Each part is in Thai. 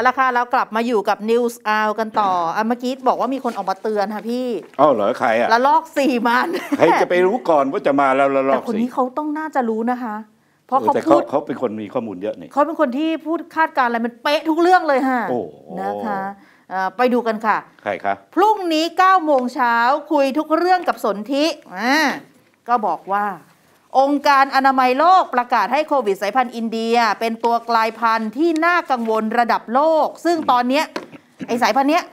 เอาละค่ะเรากลับมาอยู่กับ News1 กันต่อเมื่อกี้บอกว่ามีคนออกมาเตือนค่ะพี่อ้าวเหรอใครอ่ะละลอกสี่มันใครจะไปรู้ก่อนว่าจะมาแล้วละลอกสี่แต่คนนี้เขาต้องน่าจะรู้นะคะเพราะเขาพูดเขาเป็นคนมีข้อมูลเยอะนี่เขาเป็นคนที่พูดคาดการณ์อะไรมันเป๊ะทุกเรื่องเลยฮะนะคะไปดูกันค่ะใครคะพรุ่งนี้9 โมงเช้าคุยทุกเรื่องกับสนธิก็บอกว่าองค์การอนามัยโลกประกาศให้โควิดสายพันธุ์อินเดียเป็นตัวกลายพันธุ์ที่น่ากังวลระดับโลกซึ่งตอนนี้ไอสายพันธุ์เนี้ย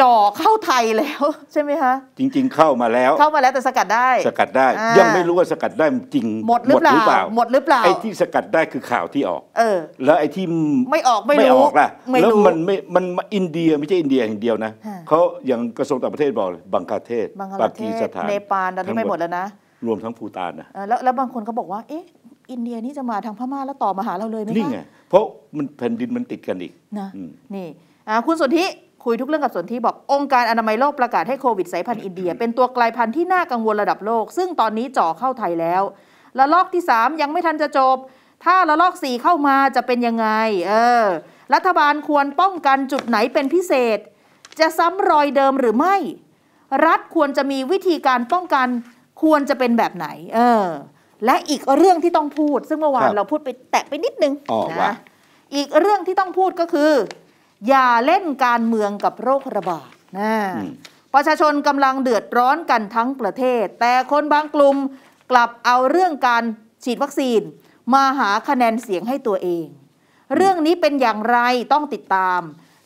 จ่อเข้าไทยแล้วใช่ไหมคะจริงๆเข้ามาแล้วแต่สกัดได้สกัดได้ยังไม่รู้ว่าสกัดได้จริงหมดหรือเปล่าไอที่สกัดได้คือข่าวที่ออกแล้วไอที่ไม่ออกล่ะแล้วมันอินเดียไม่ใช่อินเดียอย่างเดียวนะเขาอย่างกระทรวงต่างประเทศบอกบังกลาเทศปากีสถานเนปาลตอนนี้ไปหมดแล้วนะรวมทั้งภูฏานนะแล้วบางคนเขาบอกว่าเอ๊ะอินเดียนี่จะมาทางพม่าแล้วต่อมาหาเราเลยไหมนี่ไงเพราะมันแผ่นดินมันติดกันอีกนะนี่คุณสนธิคุยทุกเรื่องกับสนธิบอกองค์การอนามัยโลกประกาศให้โควิดสายพันธุ์อินเดียเป็นตัวกลายพันธุ์ที่น่ากังวลระดับโลกซึ่งตอนนี้จ่อเข้าไทยแล้วระลอกที่3ยังไม่ทันจะจบถ้าระลอก4เข้ามาจะเป็นยังไงรัฐบาลควรป้องกันจุดไหนเป็นพิเศษจะซ้ำรอยเดิมหรือไม่รัฐควรจะมีวิธีการป้องกันควรจะเป็นแบบไหนและอีกเรื่องที่ต้องพูดซึ่งเมื่อวานเราพูดไปแตะไปนิดนึงนะอีกเรื่องที่ต้องพูดก็คืออย่าเล่นการเมืองกับโรคระบาดนะประชาชนกำลังเดือดร้อนกันทั้งประเทศแต่คนบางกลุ่มกลับเอาเรื่องการฉีดวัคซีนมาหาคะแนนเสียงให้ตัวเองเรื่องนี้เป็นอย่างไรต้องติดตาม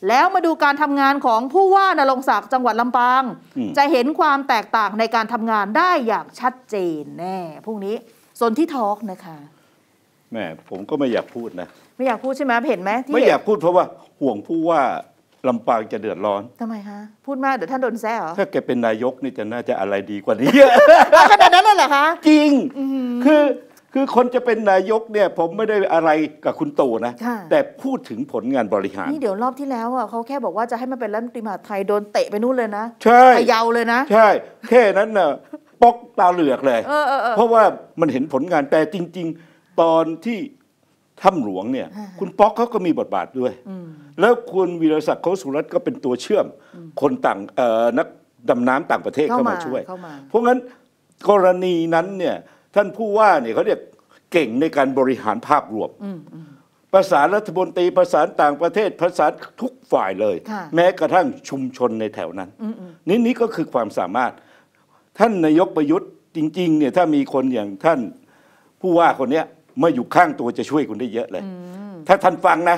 แล้วมาดูการทำงานของผู้ว่านรงศักดิ์จังหวัดลำปางจะเห็นความแตกต่างในการทำงานได้อย่างชัดเจนแน่พรุ่งนี้สนธิทอล์กนะคะแม่ผมก็ไม่อยากพูดนะไม่อยากพูดใช่ไหมเห็นไหมไม่อยากพูดเพราะว่าห่วงผู้ว่าลำปางจะเดือดร้อนทำไมคะพูดมากเดี๋ยวท่านโดนแซวถ้าแกเป็นนายกนี่จะน่าจะอะไรดีกว่านี้ขนาดนั้นเลยเหรอคะจริงคือคนจะเป็นนายกเนี่ยผมไม่ได้อะไรกับคุณตู่นะแต่พูดถึงผลงานบริหารนี่เดี๋ยวรอบที่แล้วอ่ะเขาแค่บอกว่าจะให้มันเป็นรัฐมนตรีมหาดไทยโดนเตะไปนู่นเลยนะใช่เขย่าเลยนะใช่แค่นั้นน่ะปกตาเหลือกเลยเพราะว่ามันเห็นผลงานแต่จริงๆตอนที่ถ้ำหลวงเนี่ยคุณป๊อกเขาก็มีบทบาทด้วยแล้วคุณวีรศักดิ์เขาสุรัตน์ก็เป็นตัวเชื่อมคนต่างนักดำน้ำต่างประเทศเข้ามาช่วยเพราะงั้นกรณีนั้นเนี่ยท่านผู้ว่าเนี่ยเขาเรียกเก่งในการบริหารภาพรวมประสานรัฐมนตรีประสานต่างประเทศประสานทุกฝ่ายเลยแม้กระทั่งชุมชนในแถวนั้นนี่ก็คือความสามารถท่านนายกประยุทธ์จริงๆเนี่ยถ้ามีคนอย่างท่านผู้ว่าคนเนี้ยมาอยู่ข้างตัวจะช่วยคุณได้เยอะเลยถ้าท่านฟังนะ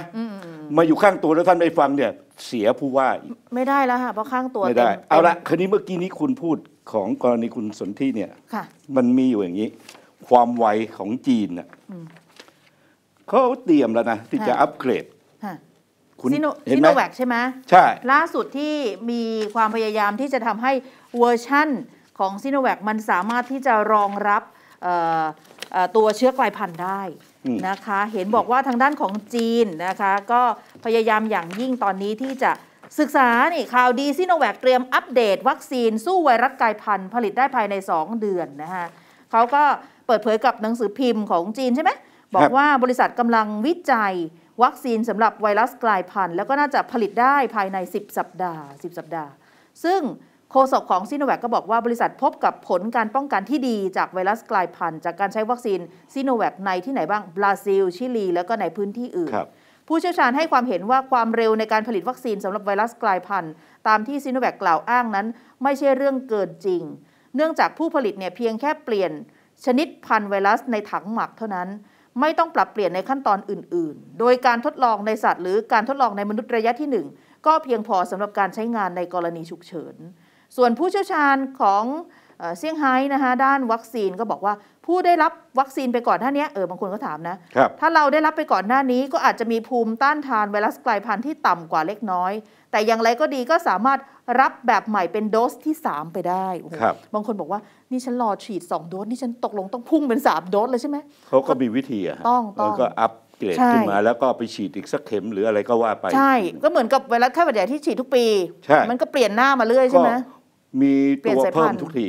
มาอยู่ข้างตัวแล้วท่านไม่ฟังเนี่ยเสียผู้ว่าอีกไม่ได้แล้วค่ะเพราะข้างตัวไม่ได้เอาละคราวนี้เมื่อกี้นี้คุณพูดของกรณีคุณสนธิเนี่ยมันมีอยู่อย่างนี้ความไวของจีนน่ะเขาเตรียมแล้วนะที่จะอัปเกรดคุณเห็นไหมซิโนแวคใช่ไหมใช่ล่าสุดที่มีความพยายามที่จะทำให้เวอร์ชั่นของซิโนแวคมันสามารถที่จะรองรับตัวเชื้อกลายพันธุ์ได้นะคะเห็นบอกว่าทางด้านของจีนนะคะก็พยายามอย่างยิ่งตอนนี้ที่จะศึกษานี่ข่าวดีซิโนแวคเตรียมอัปเดตวัคซีนสู้ไวรัสกลายพันธุ์ผลิตได้ภายใน2 เดือนนะคะเขาก็เปิดเผยกับหนังสือพิมพ์ของจีนใช่ไหมบอกว่าบริษัทกำลังวิจัยวัคซีนสำหรับไวรัสกลายพันธุ์แล้วก็น่าจะผลิตได้ภายใน10 สัปดาห์ซึ่งโฆษกของซิโนแวคก็บอกว่าบริษัทพบกับผลการป้องกันที่ดีจากไวรัสกลายพันธุ์จากการใช้วัคซีนซิโนแวคในที่ไหนบ้างบราซิลชิลีแล้วก็ในพื้นที่อื่นผู้เชี่ยวชาญให้ความเห็นว่าความเร็วในการผลิตวัคซีนสำหรับไวรัสกลายพันธุ์ตามที่ซิโนแวคกล่าวอ้างนั้นไม่ใช่เรื่องเกินจริงเนื่องจากผู้ผลิตเนี่ยเพียงแค่เปลี่ยนชนิดพันธุ์ไวรัสในถังหมักเท่านั้นไม่ต้องปรับเปลี่ยนในขั้นตอนอื่นๆโดยการทดลองในสัตว์หรือการทดลองในมนุษย์ระยะที่1ก็เพียงพอสำหรับการใช้งานในกรณีฉุกเฉินส่วนผู้เชี่ยวชาญของเซี่ยงไฮ้นะคะด้านวัคซีนก็บอกว่าผู้ได้รับวัคซีนไปก่อนหน้านี้บางคนก็ถามนะถ้าเราได้รับไปก่อนหน้านี้ก็อาจจะมีภูมิต้านทานไวรัสกลายพันธุ์ที่ต่ำกว่าเล็กน้อยแต่อย่างไรก็ดีก็สามารถรับแบบใหม่เป็นโดสที่3ไปได้บางคนบอกว่านี่ฉันรอฉีด2 โดสนี่ฉันตกลงต้องพุ่งเป็น3 โดสเลยใช่ไหมเขาก็มีวิธีต้องก็อัพเกรดขึ้นมาแล้วก็ไปฉีดอีกสักเข็มหรืออะไรก็ว่าไปใช่ก็เหมือนกับไวรัสไข้หวัดใหญ่ที่ฉีดทุกปีมันก็เปลี่ยนหน้ามาเรื่อยใช่ไหมมีตัวเพิ่มทุกที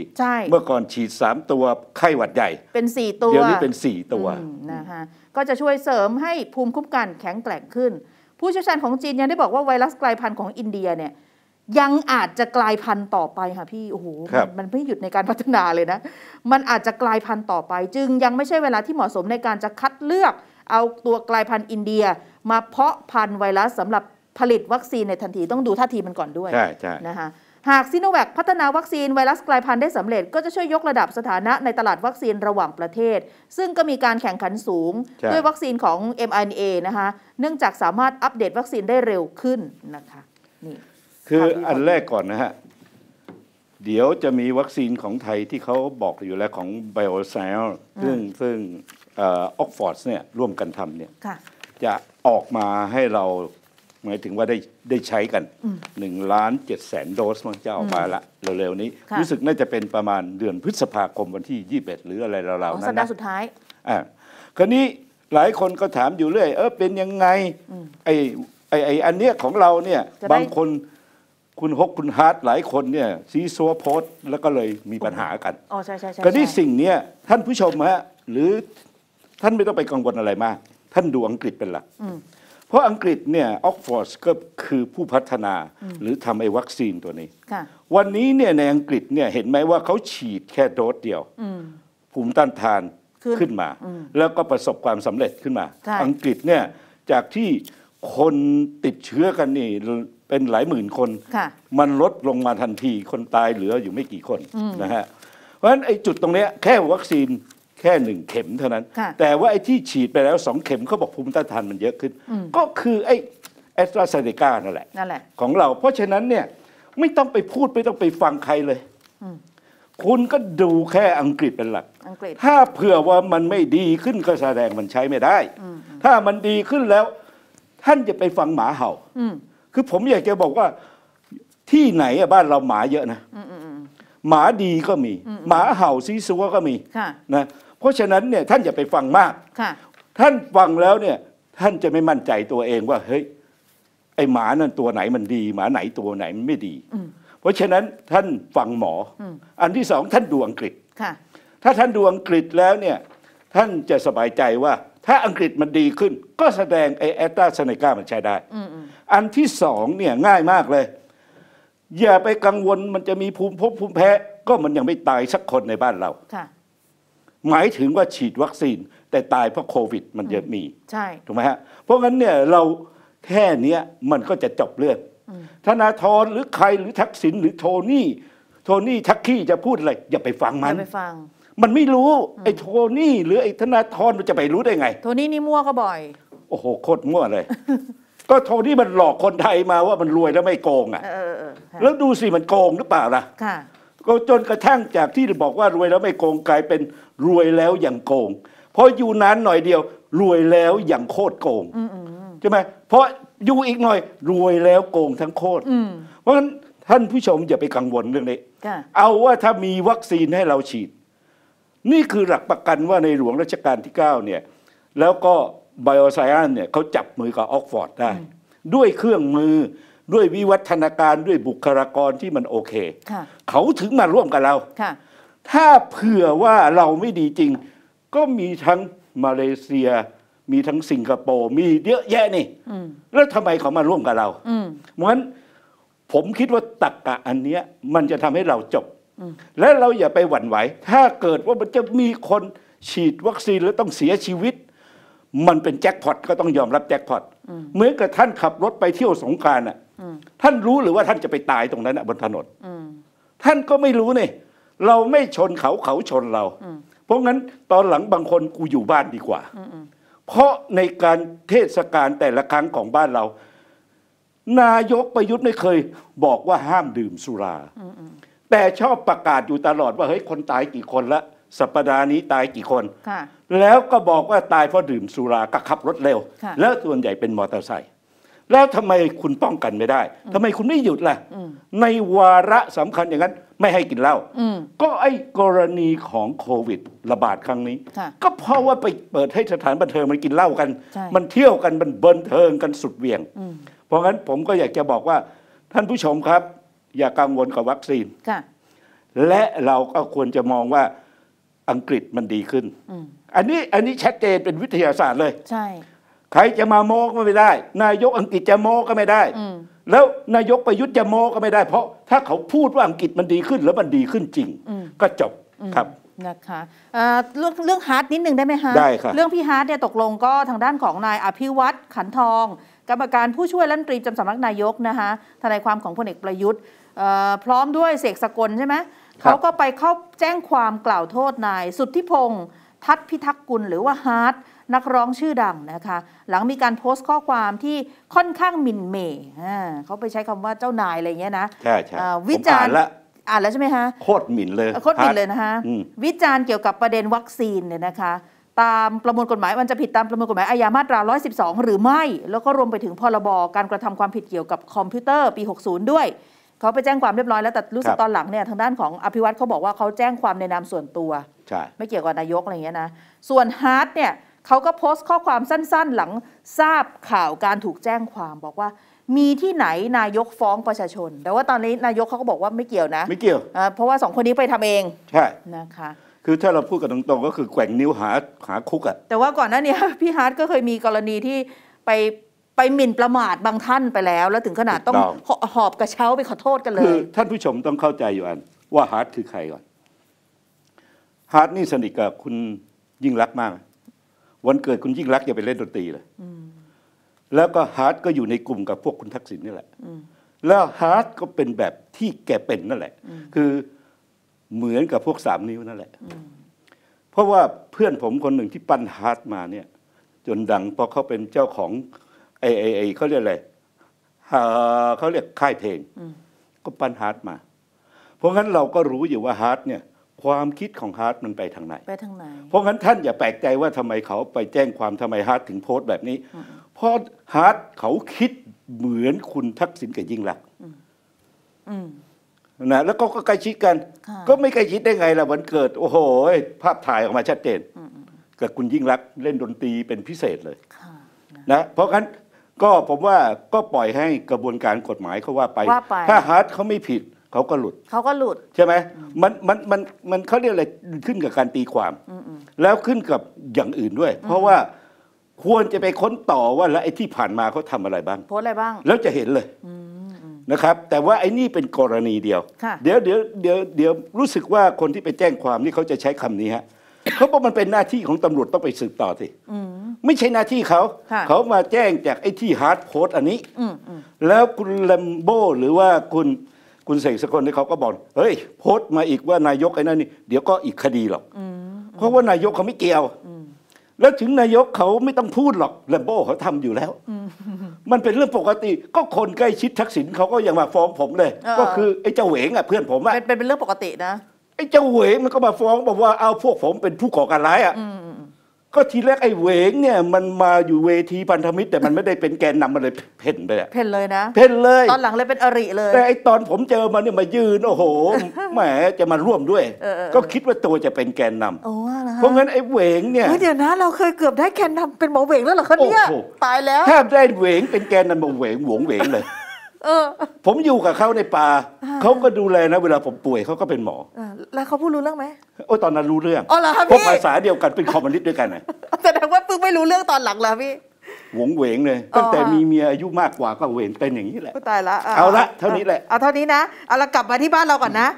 เมื่อก่อนฉีด3 ตัวไข้หวัดใหญ่เป็น4 ตัวเดี๋ยวนี้เป็น4 ตัวนะคะก็จะช่วยเสริมให้ภูมิคุ้มกันแข็งแกร่งขึ้น ผู้เชี่ยวชาญของจีนยังได้บอกว่าไวรัสกลายพันธุ์ของอินเดียเนี่ยยังอาจจะกลายพันธุ์ต่อไปค่ะพี่โอ้โหมันไม่หยุดในการพัฒนาเลยนะมันอาจจะกลายพันธุ์ต่อไปจึงยังไม่ใช่เวลาที่เหมาะสมในการจะคัดเลือกเอาตัวกลายพันธุ์อินเดียมาเพาะพันธุ์ไวรัสสำหรับผลิตวัคซีนในทันทีต้องดูท่าทีมันก่อนด้วยนะคะหากซิโนแวคพัฒนาวัคซีนไวรัสกลายพันธุ์ได้สำเร็จก็จะช่วยยกระดับสถานะในตลาดวัคซีนระหว่างประเทศซึ่งก็มีการแข่งขันสูงด้วยวัคซีนของ mRNA นะคะเนื่องจากสามารถอัปเดตวัคซีนได้เร็วขึ้นนะคะนี่คืออันแรกก่อนนะฮะเดี๋ยวจะมีวัคซีนของไทยที่เขาบอกอยู่แล้วของ BioCell ซึ่งออกฟอร์ดเนี่ยร่วมกันทำเนี่ยจะออกมาให้เราหมายถึงว่าได้ใช้กัน1,700,000 โดสมันจะออกมาละเร็วๆนี้รู้สึกน่าจะเป็นประมาณเดือนพฤษภาคมวันที่21หรืออะไรราวๆนั้นนะสัปดาห์สุดท้ายคราวนี้หลายคนก็ถามอยู่เรื่อยเป็นยังไงอันเนี้ยของเราเนี่ยบางคนคุณฮกคุณฮาร์ดหลายคนเนี่ยซีซัวโพสแล้วก็เลยมีปัญหากันอ๋อใช่ใช่ใช่คราวนี้สิ่งเนี้ยท่านผู้ชมฮะหรือท่านไม่ต้องไปกังวลอะไรมากท่านดูอังกฤษเป็นหลักเพราะอังกฤษเนี่ยออกฟอร์ดก็คือผู้พัฒนาหรือทำไอ้วัคซีนตัวนี้วันนี้เนี่ยในอังกฤษเนี่ยเห็นไหมว่าเขาฉีดแค่โดสเดียวภูมิต้านทานขึ้นมาแล้วก็ประสบความสำเร็จขึ้นมาอังกฤษเนี่ยจากที่คนติดเชื้อกันนี่เป็นหลายหมื่นคนมันลดลงมาทันทีคนตายเหลืออยู่ไม่กี่คนนะฮะเพราะฉะนั้นไอ้จุดตรงเนี้ยแค่วัคซีนแค่1 เข็มเท่านั้นแต่ว่าไอ้ที่ฉีดไปแล้ว2 เข็มเขาบอกภูมิต้านทานมันเยอะขึ้นก็คือไอ้แอสตราเซเนกานั่นแหละของเราเพราะฉะนั้นเนี่ยไม่ต้องไปพูดไม่ต้องไปฟังใครเลยคุณก็ดูแค่อังกฤษเป็นหลักถ้าเผื่อว่ามันไม่ดีขึ้นก็แสดงมันใช้ไม่ได้ถ้ามันดีขึ้นแล้วท่านจะไปฟังหมาเห่าคือผมอยากจะบอกว่าที่ไหนบ้านเราหมาเยอะนะหมาดีก็มีหมาเห่าซีซัวก็มีนะเพราะฉะนั้นเนี่ยท่านอย่าไปฟังมากท่านฟังแล้วเนี่ยท่านจะไม่มั่นใจตัวเองว่าเฮ้ยไอหมานั่นตัวไหนมันดีหมาไหนตัวไหนมันไม่ดีเพราะฉะนั้นท่านฟังหมออันที่สองท่านดูอังกฤษถ้าท่านดูอังกฤษแล้วเนี่ยท่านจะสบายใจว่าถ้าอังกฤษมันดีขึ้นก็แสดงไอแอสตราเซเนกามันใช้ได้อันที่สองเนี่ยง่ายมากเลยอย่าไปกังวลมันจะมีภูมิแพ้ก็มันยังไม่ตายสักคนในบ้านเราหมายถึงว่าฉีดวัคซีนแต่ตายเพราะโควิดมันเยอะมีใช่ถูกไหมฮะเพราะงั้นเนี่ยเราแค่นี้มันก็จะจบเรื่องธนาธรหรือใครหรือทักษิณหรือโทนี่ทักขี้จะพูดอะไรอย่าไปฟังมันมันไม่รู้ไอ้โทนี่หรือไอ้ธนาธรมันจะไปรู้ได้ไงโทนี่นี่มั่วก็บ่อยโอ้โหโคตรมั่วเลยก็โทนี่มันหลอกคนไทยมาว่ามันรวยแล้วไม่โกงอ่ะแล้วดูสิมันโกงหรือเปล่าล่ะก็จนกระทั่งจากที่บอกว่ารวยแล้วไม่โกงกลายเป็นรวยแล้วอย่างโกงเพราะอยู่นานหน่อยเดียวรวยแล้วอย่างโคตรโกงใช่ไหมเพราะอยู่อีกหน่อยรวยแล้วโกงทั้งโคตรเพราะฉะนั้นท่านผู้ชมอย่าไปกังวลเรื่องนี้เอาว่าถ้ามีวัคซีนให้เราฉีดนี่คือหลักประกันว่าในหลวงรัชกาลที่9เนี่ยแล้วก็ไบโอไซแอนซ์เนี่ยเขาจับมือกับออกฟอร์ดได้ด้วยเครื่องมือด้วยวิวัฒนาการด้วยบุคลากรที่มันโอเคเขาถึงมาร่วมกับเราถ้าเผื่อว่าเราไม่ดีจริงก็มีทั้งมาเลเซียมีทั้งสิงคโปร์มีเยอะแยะนี่แล้วทำไมเขามาร่วมกับเราเพราะฉะนั้นผมคิดว่าตรรกะอันเนี้ยมันจะทำให้เราจบและเราอย่าไปหวั่นไหวถ้าเกิดว่ามันจะมีคนฉีดวัคซีนแล้วต้องเสียชีวิตมันเป็นแจ็คพอตก็ต้องยอมรับแจ็คพอตเหมือนกับท่านขับรถไปเที่ยวสงกรานต์น่ะท่านรู้หรือว่าท่านจะไปตายตรงนั้นบนถนนท่านก็ไม่รู้นี่เราไม่ชนเขาเขาชนเราเพราะงั้นตอนหลังบางคนกูอยู่บ้านดีกว่าเพราะในการเทศกาลแต่ละครั้งของบ้านเรานายกประยุทธ์ไม่เคยบอกว่าห้ามดื่มสุราแต่ชอบประกาศอยู่ตลอดว่าเฮ้ยคนตายกี่คนละสัปดาห์นี้ตายกี่คนแล้วก็บอกว่าตายเพราะดื่มสุรากับขับรถเร็วแล้วส่วนใหญ่เป็นมอเตอร์ไซค์แล้วทำไมคุณป้องกันไม่ได้ทำไมคุณไม่หยุดล่ะในวาระสำคัญอย่างนั้นไม่ให้กินเหล้าก็ไอ้กรณีของโควิดระบาดครั้งนี้ก็เพราะว่าไปเปิดให้สถานบันเทิงมันกินเหล้ากันมันเที่ยวกันมันบันเทิงกันสุดเวียงเพราะงั้นผมก็อยากจะบอกว่าท่านผู้ชมครับอย่ากังวลกับวัคซีนและเราก็ควรจะมองว่าอังกฤษมันดีขึ้นอันนี้ชัดเจนเป็นวิทยาศาสตร์เลยใช่ ใครจะมาโม้ก็ไม่ได้นายกอังกฤษจะโม้ก็ไม่ได้แล้วนายกประยุทธ์จะโม้ก็ไม่ได้เพราะถ้าเขาพูดว่าอังกฤษมันดีขึ้นแล้วมันดีขึ้นจริงก็จบครับนะคะเรื่องฮาร์ดนิดนึงได้ไหมฮะได้ครับเรื่องพี่ฮาร์ดเนี่ยตกลงก็ทางด้านของนายอภิวัตรขันทองกรรมการผู้ช่วยรัฐมนตรีประจำสำนักนายกนะคะทนายความของพลเอกประยุทธ์พร้อมด้วยเสกสกลใช่ไหมเขาก็ไปเข้าแจ้งความกล่าวโทษนายสุทธิพงษ์ทัศน์พิทักษ์กุลหรือว่าฮาร์ดนักร้องชื่อดังนะคะหลังมีการโพสต์ข้อความที่ค่อนข้างหมิ่นเหม่เขาไปใช้คำว่าเจ้านายอะไรเงี้ยนะใช่ใช่วิจารณ์แล้วใช่ไหมฮะโคตรหมิ่นเลยโคตรหมิ่นเลยนะคะวิจารณ์เกี่ยวกับประเด็นวัคซีนเนี่ยนะคะตามประมวลกฎหมายมันจะผิดตามประมวลกฎหมายอาญามาตรา112หรือไม่แล้วก็รวมไปถึงพรบการกระทำความผิดเกี่ยวกับคอมพิวเตอร์ปี60ด้วยเขาไปแจ้งความเรียบร้อยแล้วแต่รู้สึกตอนหลังเนี่ยทางด้านของอภิวัตรเขาบอกว่าเขาแจ้งความในนามส่วนตัวไม่เกี่ยวกับนายกอะไรเงี้ยนะส่วนฮาร์ดเนี่ยเขาก็โพสต์ข้อความสั้นๆหลังทราบข่าวการถูกแจ้งความบอกว่ามีที่ไหนนายกฟ้องประชาชนแต่ว่าตอนนี้นายกเขาก็บอกว่าไม่เกี่ยวนะไม่เกี่ยวเพราะว่าสองคนนี้ไปทำเองใช่นะคะคือถ้าเราพูดกันตรงๆก็คือแกว่งนิ้วหาคุกอะแต่ว่าก่อนหน้านี้พี่ฮาร์ดก็เคยมีกรณีที่ไปหมิ่นประมาทบางท่านไปแล้วแล้วถึงขนาดต้องหอบกระเช้าไปขอโทษกันเลยท่านผู้ชมต้องเข้าใจอยู่อันว่าฮาร์ดคือใครก่อนฮาร์ดนี่สนิทกับคุณยิ่งรักมากวันเกิดคุณยิ่งรักอย่าไปเล่นดนตรีเลยแล้วก็ฮาร์ดก็อยู่ในกลุ่มกับพวกคุณทักษิณนี่แหละแล้วฮาร์ดก็เป็นแบบที่แกเป็นนั่นแหละคือเหมือนกับพวกสามนิ้วนั่นแหละเพราะว่าเพื่อนผมคนหนึ่งที่ปั้นฮาร์ดมาเนี่ยจนดังเพราะเขาเป็นเจ้าของไอเขาเรียกอะไรเขาเรียกค่ายเพลงก็ปั้นฮาร์ดมาเพราะงั้นเราก็รู้อยู่ว่าฮาร์ดเนี่ยความคิดของฮาร์ดมันไปทางไหนไปทางไหนเพราะงั้นท่านอย่าแปลกใจว่าทำไมเขาไปแจ้งความทำไมฮาร์ดถึงโพสต์แบบนี้เพราะฮาร์ดเขาคิดเหมือนคุณทักษิณกับยิ่งลักษณ์นะแล้วก็ใกล้ชิดกันก็ไม่ใกล้ชิดได้ไงล่ะวันเกิดโอ้โหภาพถ่ายออกมาชัดเจนกับคุณยิ่งลักษณ์เล่นดนตรีเป็นพิเศษเลยนะเพราะงั้นก็ผมว่าก็ปล่อยให้กระบวนการกฎหมายเขาว่าไปถ้าฮาร์ดเขาไม่ผิดเขาก็หลุดใช่ไหมมันเขาเรียกอะไรขึ้นกับการตีความแล้วขึ้นกับอย่างอื่นด้วยเพราะว่าควรจะไปค้นต่อว่าแล้วไอ้ที่ผ่านมาเขาทำอะไรบ้างโพสอะไรบ้างแล้วจะเห็นเลยนะครับแต่ว่าไอ้นี่เป็นกรณีเดียวเดี๋ยวรู้สึกว่าคนที่ไปแจ้งความนี่เขาจะใช้คำนี้ฮะเขาบอกมันเป็นหน้าที่ของตำรวจต้องไปสืบต่อสิไม่ใช่หน้าที่เขาเขามาแจ้งจากไอ้ที่ฮาร์ดโพสอันนี้แล้วคุณแลมโบ้หรือว่าคุณเสกสกลเนี่ยเขาก็บอกเฮ้ยโพสมาอีกว่านายกไอ้นั่นนี่เดี๋ยวก็อีกคดีหรอกเพราะว่านายกเขาไม่เกี่ยวแล้วถึงนายกเขาไม่ต้องพูดหรอกแลมโบ้เขาทำอยู่แล้วมันเป็นเรื่องปกติก็คนใกล้ชิดทักษิณเขาก็ยังมาฟ้องผมเลยก็คือไอ้เจ้าเหวงอ่ะเพื่อนผมอ่ะเป็นเรื่องปกตินะไอ้เจ้าเหวงมันก็มาฟ้องบอกว่าเอาพวกผมเป็นผู้ก่อการร้ายอ่ะก็ทีแรกไอ้เหวงเนี่ยมันมาอยู่เวทีพันธมิตรแต่มันไม่ได้เป็นแกนนำมันเลยเพ่นไปเพ่นเลยนะเพ่นเลยตอนหลังเลยเป็นอริเลยแต่ไอ้ตอนผมเจอมันเนี่ยมายืนโอ้โหแหมจะมาร่วมด้วยก็คิดว่าตัวจะเป็นแกนนำเพราะงั้นไอ้เหวงเนี่ยเดี๋ยวนะเราเคยเกือบได้แกนนำเป็นหมอเหวงแล้วเหรอคะเนี่ยตายแล้วถ้าได้เหวงเป็นแกนนำหมอเหวงหวงเหวงเลยผมอยู่กับเขาในป่าเขาก็ดูแลนะเวลาผมป่วยเขาก็เป็นหมอแล้วเขาพูดรู้เรื่องไหมโอ้ตอนนั้นรู้เรื่องอ๋อเหรอครับพี่ภาษาเดียวกันเป็นคอมมิวนิสต์ด้วยกันไงแสดงว่าเพิ่งไม่รู้เรื่องตอนหลังแล้วพี่หวงเหวงเลยตั้งแต่มีเมียอายุมากกว่าก็เหวงเป็นอย่างนี้แหละตายละเอาละเท่านี้แหละเอาเท่านี้นะเอาละกลับมาที่บ้านเราก่อนนะ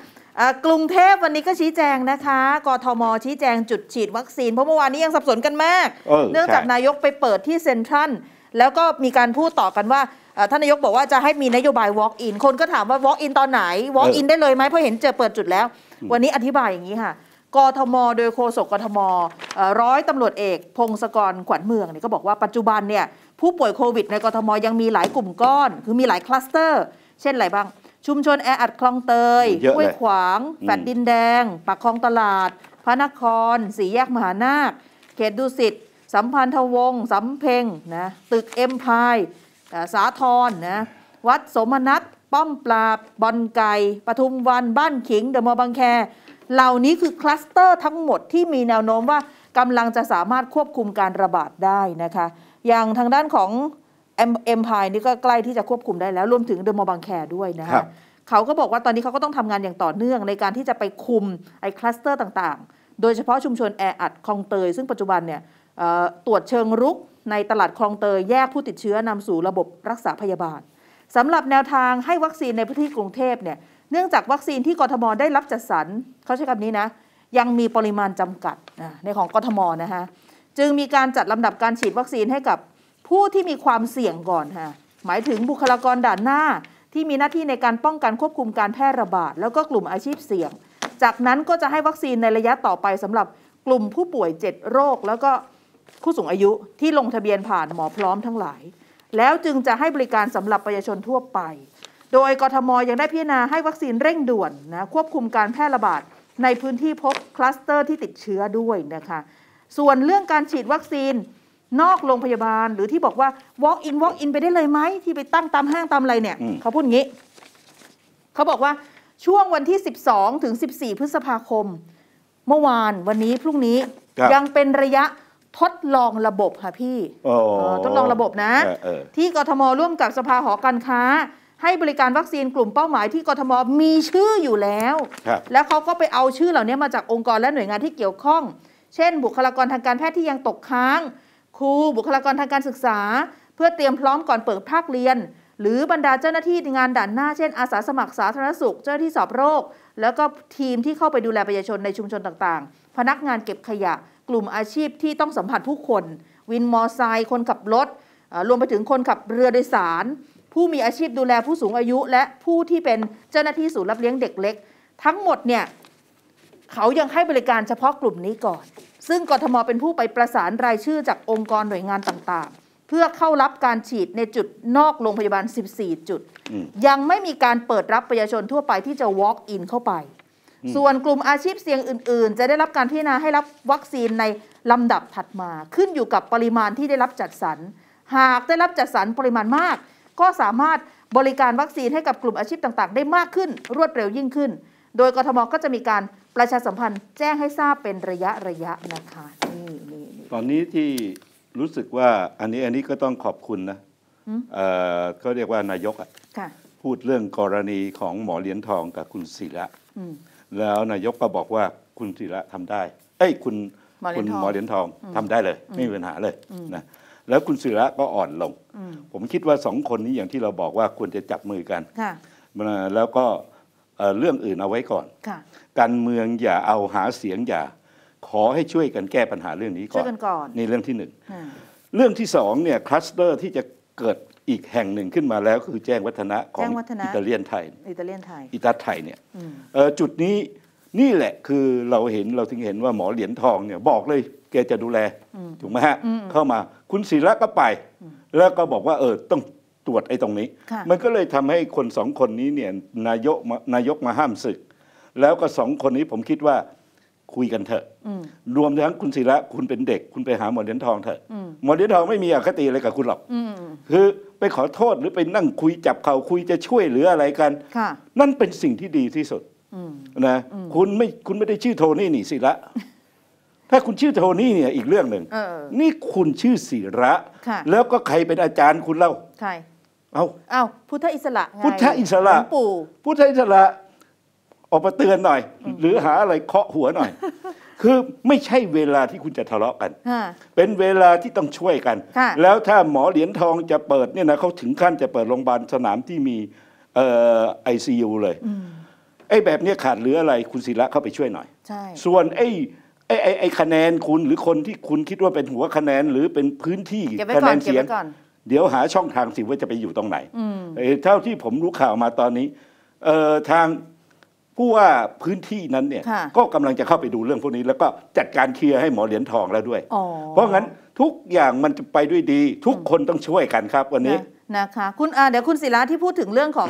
กรุงเทพวันนี้ก็ชี้แจงนะคะกทม.ชี้แจงจุดฉีดวัคซีนเพราะเมื่อวานนี้ยังสับสนกันมากเนื่องจากนายกไปเปิดที่เซ็นทรัลแล้วก็มีการพูดต่อกันว่าท่านนายกบอกว่าจะให้มีนโยบาย walk in คนก็ถามว่า walk in ตอนไหน walk in ได้เลยไหมเพราะเห็นเจอเปิดจุดแล้ววันนี้อธิบายอย่างนี้ค่ะกทม.โดยโฆษกกทม.ร้อยตำรวจเอกพงศกรขวัญเมืองเนี่ยก็บอกว่าปัจจุบันเนี่ยผู้ป่วยโควิดในกทม.ยังมีหลายกลุ่มก้อนคือมีหลายคลัสเตอร์เช่นอะไรบ้างชุมชนแออัดคลองเตยห้วยขวางแฟลตดินแดงปากคลองตลาดพระนครสี่แยกมหานาคเขตดุสิตสัมพันธวงศ์สำเพ็งนะตึกเอ็มไพร์สาทรนะวัดสมนัตป้อมปราบบอนไก่ปทุมวันบ้านขิงเดอะมอลล์บางแคเหล่านี้คือคลัสเตอร์ทั้งหมดที่มีแนวโน้มว่ากำลังจะสามารถควบคุมการระบาดได้นะคะอย่างทางด้านของเอ็มไพร์นี่ก็ใกล้ที่จะควบคุมได้แล้วรวมถึงเดอะมอลล์บางแคด้วยนะคะเขาก็บอกว่าตอนนี้เขาก็ต้องทำงานอย่างต่อเนื่องในการที่จะไปคุมไอ้คลัสเตอร์ต่างๆโดยเฉพาะชุมชนแออัดคลองเตยซึ่งปัจจุบันเนี่ยตรวจเชิงรุก ในตลาดคลองเตยแยกผู้ติดเชื้อนำสู่ระบบรักษาพยาบาลสำหรับแนวทางให้วัคซีนในพื้นที่กรุงเทพเนี่ยเนื่องจากวัคซีนที่กทมได้รับจัดสรรเขาใช้คำนี้นะยังมีปริมาณจำกัดในของกทมนะฮะจึงมีการจัดลำดับการฉีดวัคซีนให้กับผู้ที่มีความเสี่ยงก่อนฮะหมายถึงบุคลากรด่านหน้าที่มีหน้าที่ในการป้องกันควบคุมการแพร่ระบาดแล้วก็กลุ่มอาชีพเสี่ยงจากนั้นก็จะให้วัคซีนในระยะต่อไปสำหรับกลุ่มผู้ป่วย7 โรคแล้วก็ผู้สูงอายุที่ลงทะเบียนผ่านหมอพร้อมทั้งหลายแล้วจึงจะให้บริการสำหรับประชาชนทั่วไปโดยกทม.ยังได้พิจารณาให้วัคซีนเร่งด่วนนะควบคุมการแพร่ระบาดในพื้นที่พบคลัสเตอร์ที่ติดเชื้อด้วยนะคะส่วนเรื่องการฉีดวัคซีนนอกโรงพยาบาลหรือที่บอกว่า walk in ไปได้เลยไหมที่ไปตั้งตามห้างตามอะไรเนี่ยเขาพูดงี้เขาบอกว่าช่วงวันที่12ถึง14พฤษภาคมเมื่อวานวันนี้พรุ่งนี้ยังเป็นระยะทดลองระบบค่ะพี่ทดลองระบบนะที่กทม.ร่วมกับสภาหอการค้าให้บริการวัคซีนกลุ่มเป้าหมายที่กทม.มีชื่ออยู่แล้วแล้วเขาก็ไปเอาชื่อเหล่านี้มาจากองค์กรและหน่วยงานที่เกี่ยวข้องเช่นบุคลากรทางการแพทย์ที่ยังตกค้างครูบุคลากรทางการศึกษาเพื่อเตรียมพร้อมก่อนเปิดภาคเรียนหรือบรรดาเจ้าหน้าที่งานด่านหน้าเช่นอาสาสมัครสาธารณสุขเจ้าหน้าที่สอบโรคแล้วก็ทีมที่เข้าไปดูแลประชาชนในชุมชนต่างๆพนักงานเก็บขยะกลุ่มอาชีพที่ต้องสัมผัสผู้คนวินมอไซค์คนขับรถรวมไปถึงคนขับเรือโดยสารผู้มีอาชีพดูแลผู้สูงอายุและผู้ที่เป็นเจ้าหน้าที่ศูนย์รับเลี้ยงเด็กเล็กทั้งหมดเนี่ยเขายังให้บริการเฉพาะกลุ่มนี้ก่อนซึ่งกทม.เป็นผู้ไปประสานรายชื่อจากองค์กรหน่วยงานต่างๆเพื่อเข้ารับการฉีดในจุดนอกโรงพยาบาล14จุดยังไม่มีการเปิดรับประชาชนทั่วไปที่จะ walk in เข้าไปส่วนกลุ่มอาชีพเสี่ยงอื่นๆจะได้รับการพิจารณาให้รับวัคซีนในลำดับถัดมาขึ้นอยู่กับปริมาณที่ได้รับจัดสรรหากได้รับจัดสรรปริมาณมากก็สามารถบริการวัคซีนให้กับกลุ่มอาชีพต่างๆได้มากขึ้นรวดเร็วยิ่งขึ้นโดยกทม.ก็จะมีการประชาสัมพันธ์แจ้งให้ทราบเป็นระยะนะคะนี่ตอนนี้ที่รู้สึกว่าอันนี้ก็ต้องขอบคุณนะเขาเรียกว่านายกพูดเรื่องกรณีของหมอเหรียญทองกับคุณศิระแล้วนายกก็บอกว่าคุณศิระทำได้คุณหมอเหรียญทองทำได้เลยไม่มีปัญหาเลยนะแล้วคุณศิระก็อ่อนลงผมคิดว่าสองคนนี้อย่างที่เราบอกว่าควรจะจับมือกันแล้วก็เรื่องอื่นเอาไว้ก่อนการเมืองอย่าเอาหาเสียงอย่าขอให้ช่วยกันแก้ปัญหาเรื่องนี้ก่อนนี่เรื่องที่หนึ่งเรื่องที่สองเนี่ยคลัสเตอร์ที่จะเกิดอีกแห่งหนึ่งขึ้นมาแล้วก็คือแจ้งวัฒนะของอิตาเลียนไทยเนี่ยจุดนี้นี่แหละคือเราถึงเห็นว่าหมอเหรียญทองเนี่ยบอกเลยแกจะดูแลถูกไหมฮะเข้ามาคุณศิระก็ไปแล้วก็บอกว่าต้องตรวจตรงนี้มันก็เลยทำให้คนสองคนนี้เนี่ยนายกมาห้ามศึกแล้วก็สองคนนี้ผมคิดว่าคุยกันเถอะรวมทั้งคุณศิระคุณเป็นเด็กคุณไปหาหมอเหรียญทองเถอะหมอเหรียญทองไม่มีอคติอะไรกับคุณหรอกคือไปขอโทษหรือไปนั่งคุยจับเขาคุยจะช่วยหรืออะไรกันนั่นเป็นสิ่งที่ดีที่สุดนะคุณไม่ได้ชื่อโทนี่นี่ศิระถ้าคุณชื่อโทนี่เนี่ยอีกเรื่องหนึ่งนี่คุณชื่อศิระแล้วก็ใครเป็นอาจารย์คุณเล่าใครเอาพุทธอิสระไงพุทธอิสระออกมาเตือนหน่อยหรือหาอะไรเคาะหัวหน่อยคือไม่ใช่เวลาที่คุณจะทะเลาะกันเป็นเวลาที่ต้องช่วยกันแล้วถ้าหมอเหรียญทองจะเปิดเนี่ยนะเขาถึงขั้นจะเปิดโรงพยาบาลสนามที่มีICU เลยแบบนี้ขาดเหลืออะไรคุณศิระเข้าไปช่วยหน่อยส่วนไอ้คะแนนคุณหรือคนที่คุณคิดว่าเป็นหัวคะแนนหรือเป็นพื้นที่คะแนนเสียงเดี๋ยวหาช่องทางสิว่าจะไปอยู่ตรงไหนเท่าที่ผมรู้ข่าวมาตอนนี้ทางผู้ว่าพื้นที่นั้นเนี่ยก็กำลังจะเข้าไปดูเรื่องพวกนี้แล้วก็จัดการเคลียร์ให้หมอเหรียญทองแล้วด้วยเพราะงั้นทุกอย่างมันจะไปด้วยดีทุกคนต้องช่วยกันครับวันนี้นะคะคุณเดี๋ยวคุณศิระที่พูดถึงเรื่องของ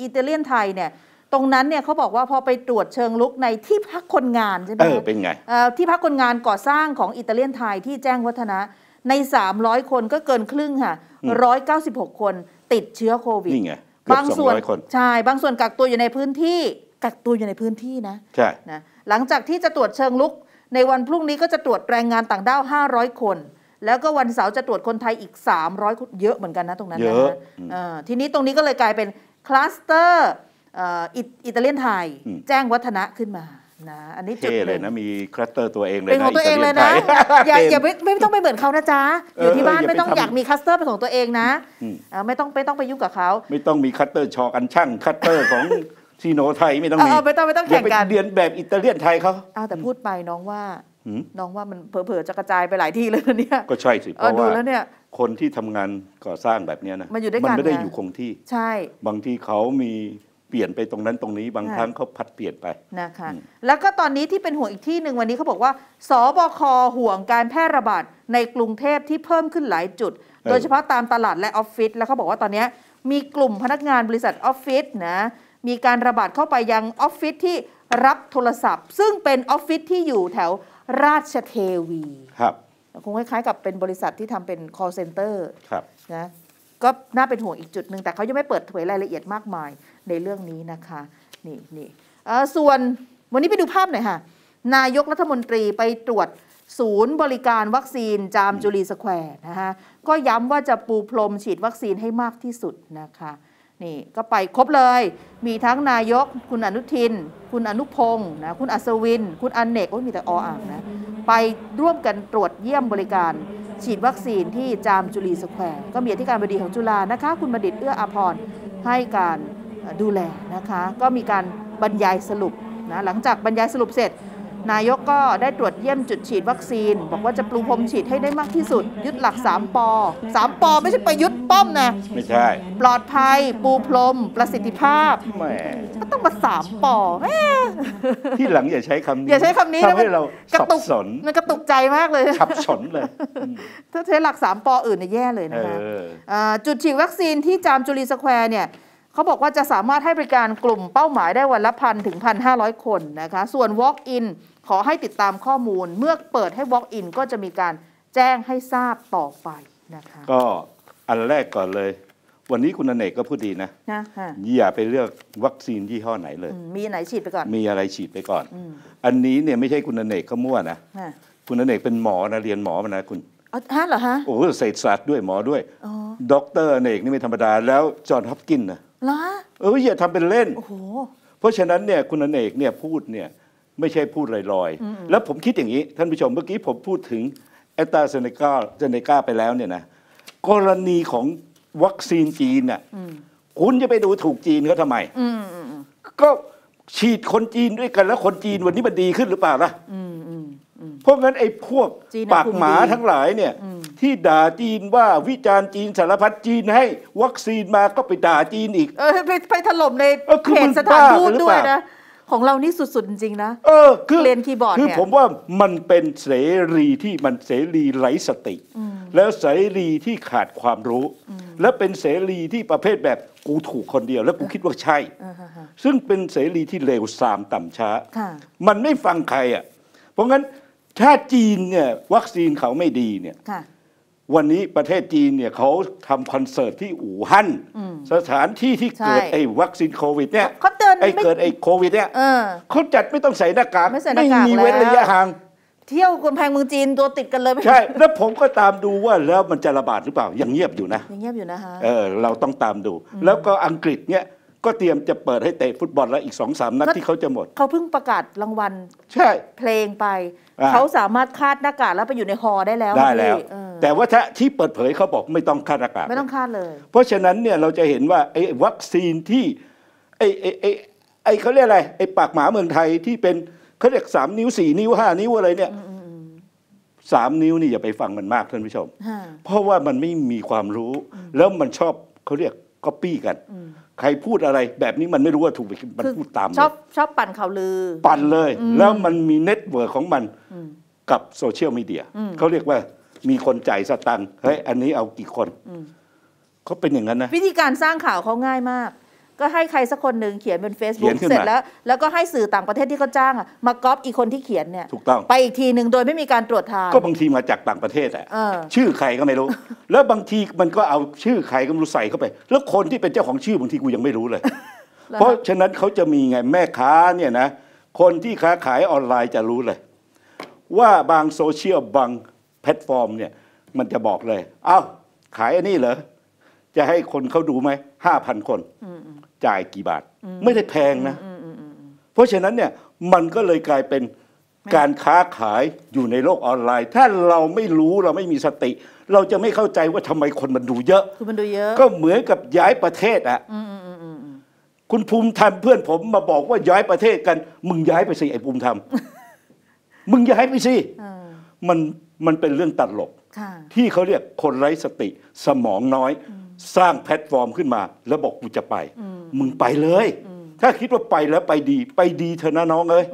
อิตาเลียนไทยเนี่ยตรงนั้นเนี่ยเขาบอกว่าพอไปตรวจเชิงลุกในที่พักคนงานใช่ไหมเป็นไงที่พักคนงานก่อสร้างของอิตาเลียนไทยที่แจ้งวัฒนะใน300คนก็เกินครึ่งค่ะ196คนติดเชื้อโควิดนี่ไงบางส่วนใช่บางส่วนกักตัวอยู่ในพื้นที่นะใช่นะหลังจากที่จะตรวจเชิงลุกในวันพรุ่งนี้ก็จะตรวจแรงงานต่างด้าว500คนแล้วก็วันเสาร์จะตรวจคนไทยอีก300คนเยอะเหมือนกันนะตรงนั้นนะทีนี้ตรงนี้ก็เลยกลายเป็นคลัสเตอร์อิตาเลียนไทยแจ้งวัฒนะขึ้นมา นะอันนี้จุดเลยนะมีคลัสเตอร์ตัวเองเลยนะเป็นของตัวเองเลยนะอย่าไม่ต้องไปเหมือนเขานะจ๊ะอยู่ที่บ้านไม่ต้องอยากมีคลัสเตอร์เป็นของตัวเองนะไม่ต้องไปยุ่งกับเขาไม่ต้องมีคลัสเตอร์ชอกันช่างคลัสเตอร์ของซีโนไทยไม่ต้องมีไม่ต้องแข่งกันเรียนแบบอิตาเลียนไทยเขาแต่พูดไปน้องว่ามันเผลอๆจะกระจายไปหลายที่เลยเนี่ยก็ใช่สิเพราะว่าคนที่ทำงานก่อสร้างแบบนี้นะมันไม่ได้อยู่คงที่ใช่บางทีเขามีเปลี่ยนไปตรงนั้นตรงนี้บางครั้งเขาผัดเปลี่ยนไปนะคะแล้วก็ตอนนี้ที่เป็นห่วงอีกที่หนึ่งวันนี้เขาบอกว่าสบค.ห่วงการแพร่ระบาดในกรุงเทพที่เพิ่มขึ้นหลายจุดโดยเฉพาะตามตลาดและออฟฟิศแล้วเขาบอกว่าตอนนี้มีกลุ่มพนักงานบริษัทออฟฟิศนะมีการระบาดเข้าไปยังออฟฟิศที่รับโทรศัพท์ซึ่งเป็นออฟฟิศที่อยู่แถวราชเทวีครับคงคล้ายๆกับเป็นบริษัทที่ทำเป็น call center ครับนะก็น่าเป็นห่วงอีกจุดหนึ่งแต่เขายังไม่เปิดเผยรายละเอียดมากมายในเรื่องนี้นะคะนี่ส่วนวันนี้ไปดูภาพหน่อยค่ะนายกรัฐมนตรีไปตรวจศูนย์บริการวัคซีนจามจุรีสแควร์นะคะก็ย้ำว่าจะปูพรมฉีดวัคซีนให้มากที่สุดนะคะนี่ก็ไปครบเลยมีทั้งนายกคุณอนุทินคุณอนุพงศ์นะคุณอัศวินคุณอเนกมีแต่ออ่างนะไปร่วมกันตรวจเยี่ยมบริการฉีดวัคซีนที่จามจุรีสแควร์ก็มีอธิการบดีของจุฬานะคะคุณบัณฑิตเอื้ออาภรณ์ให้การดูแลนะคะก็มีการบรรยายสรุปนะหลังจากบรรยายสรุปเสร็จนายกก็ได้ตรวจเยี่ยมจุดฉีดวัคซีนบอกว่าจะปูพรมฉีดให้ได้มากที่สุดยึดหลัก3 ปไม่ใช่ไปยึดป้อมนะไม่ใช่ปลอดภัยปูพรมประสิทธิภาพแหมก็ต้องมา3 ปที่หลังอย่าใช้คำนี้ทำให้เรากระตุกมันกระตุกใจมากเลยขับสนเลยถ้าใช้หลัก3 ปอื่นเนี่ยแย่เลยนะคะจุดฉีดวัคซีนที่จามจุรีสแควร์เนี่ยเขาบอกว่าจะสามารถให้บริการกลุ่มเป้าหมายได้วันละ1,000 ถึง 1,500 คนนะคะส่วน Walk-in ขอให้ติดตามข้อมูลเมื่อเปิดให้ Walk-in ก็จะมีการแจ้งให้ทราบต่อไปนะคะก็อันแรกก่อนเลยวันนี้คุณอเนกก็พูดดีนะอย่าไปเลือกวัคซีนยี่ห้อไหนเลยมีไหนฉีดไปก่อนมีอะไรฉีดไปก่อนอันนี้เนี่ยไม่ใช่คุณอเนกเขามั่วนะคุณอเนกเป็นหมอนะเรียนหมอมานะคุณเหรอฮะโอ้เศรษฐศาสตร์ด้วยหมอด้วยด็อกเตอร์อเนกนี่ไม่ธรรมดาแล้วจอห์นฮอปกินนะอย่าทำเป็นเล่นเพราะฉะนั้นเนี่ยคุณอเนกเนี่ยพูดเนี่ยไม่ใช่พูดลอยๆแล้วผมคิดอย่างนี้ท่านผู้ชมเมื่อกี้ผมพูดถึงแอสตราเซเนกาไปแล้วเนี่ยนะกรณีของวัคซีนจีนน่ะคุณจะไปดูถูกจีนเขาทำไมก็ฉีดคนจีนด้วยกันแล้วคนจีนวันนี้มันดีขึ้นหรือเปล่าล่ะเพราะงั้นไอ้พวกปากหมาทั้งหลายเนี่ยที่ด่าจีนว่าวิจารณ์จีนสารพัดจีนให้วัคซีนมาก็ไปด่าจีนอีกไปถล่มในเพจสถานทูตด้วยนะของเรานี่สุดๆจริงๆนะคือเล่นคีย์บอร์ดเนี่ยคือผมว่ามันเป็นเสรีที่มันเสรีไร้สติแล้วเสรีที่ขาดความรู้และเป็นเสรีที่ประเภทแบบกูถูกคนเดียวแล้วกูคิดว่าใช่ซึ่งเป็นเสรีที่เลวทรามต่ำช้ามันไม่ฟังใครอ่ะเพราะงั้นถ้าจีนเนี่ยวัคซีนเขาไม่ดีเนี่ยวันนี้ประเทศจีนเนี่ยเขาทำคอนเสิร์ตที่อู่ฮั่นสถานที่ที่เกิดไอ้วัคซีนโควิดเนี่ยไอ้โควิดเนี่ยเขาจัดไม่ต้องใส่หน้ากากไม่มีเว้นระยะห่างเที่ยวกำแพงเมืองจีนตัวติดกันเลยใช่แล้วผมก็ตามดูว่าแล้วมันจะระบาดหรือเปล่ายังเงียบอยู่นะฮะเราต้องตามดูแล้วก็อังกฤษเนี่ยก็เตรียมจะเปิดให้เตะฟุตบอลแล้วอีก 2-3 นัดที่เขาจะหมดเขาเพิ่งประกาศรางวัลใช่เพลงไปเขาสามารถคาดหน้ากากแล้วไปอยู่ในฮอได้แล้วแต่ว่าที่เปิดเผยเขาบอกไม่ต้องคาดหน้ากากไม่ต้องคาดเลยเพราะฉะนั้นเนี่ยเราจะเห็นว่าไอ้วัคซีนที่ไอ้เขาเรียกอะไรไอ้ปากหมาเมืองไทยที่เป็นเขาเรียก3 นิ้ว 4 นิ้ว 5 นิ้วอะไรเนี่ย3 นิ้วนี่อย่าไปฟังมันมากท่านผู้ชมเพราะว่ามันไม่มีความรู้แล้วมันชอบเขาเรียกก๊อปปี้กันใครพูดอะไรแบบนี้มันไม่รู้ว่าถูกมันพูดตามชอบปั่นข่าวลือปั่นเลยแล้วมันมีเน็ตเวิร์กของมันกับโซเชียลมีเดียเขาเรียกว่ามีคนจ่ายสตังค์เฮ้ยอันนี้เอากี่คนเขาเป็นอย่างนั้นนะวิธีการสร้างข่าวเขาง่ายมากก็ให้ใครสักคนหนึ่งเขียนบน Facebook เสร็จแล้วก็ให้สื่อต่างประเทศที่เขาจ้างมาก๊อปอีกคนที่เขียนเนี่ยถูกต้องไปอีกทีหนึ่งโดยไม่มีการตรวจทานก็บางทีมาจากต่างประเทศอ่ะชื่อใครก็ไม่รู้แล้วบางทีมันก็เอาชื่อใครก็ไม่รู้ใส่เข้าไปแล้วคนที่เป็นเจ้าของชื่อบางทีกูยังไม่รู้เลยเพราะฉะนั้นเขาจะมีไงแม่ค้าเนี่ยนะคนที่ค้าขายออนไลน์จะรู้เลยว่าบางโซเชียลบางแพลตฟอร์มเนี่ยมันจะบอกเลยเอ้าขายอันนี้เหรอจะให้คนเขาดูไหม 5,000 คนจ่ายกี่บาทไม่ได้แพงนะเพราะฉะนั้นเนี่ย มันก็เลยกลายเป็นการค้าขายอยู่ในโลกออนไลน์ถ้าเราไม่รู้เราไม่มีสติเราจะไม่เข้าใจว่าทำไมคนมันดูเยอะก็เหมือนกับย้ายประเทศอ่ะคุณภูมิธรรมเพื่อนผมมาบอกว่าย้ายประเทศกันมึงย้ายไปสิไอ้ภูมิธรรมมึงย้ายไปสิมันเป็นเรื่องตลกที่เขาเรียกคนไร้สติสมองน้อยสร้างแพลตฟอร์มขึ้นมาแล้วบอกกูจะไปมึงไปเลยถ้าคิดว่าไปแล้วไปดีเถอะนะน้องเอ้ย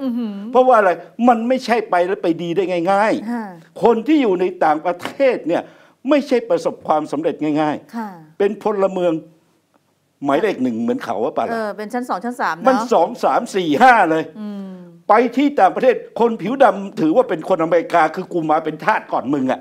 เพราะว่าอะไรมันไม่ใช่ไปแล้วไปดีได้ง่ายๆคนที่อยู่ในต่างประเทศเนี่ยไม่ใช่ประสบความสำเร็จง่ายๆเป็นพลเมืองหมายเลขหนึ่งเหมือนเขาว่าป่ะเป็นชั้นสองชั้นสามมัน2 3 4 5เลยไปที่ต่างประเทศคนผิวดำถือว่าเป็นคนอเมริกาคือกูมาเป็นทาสก่อนมึงอ่ะ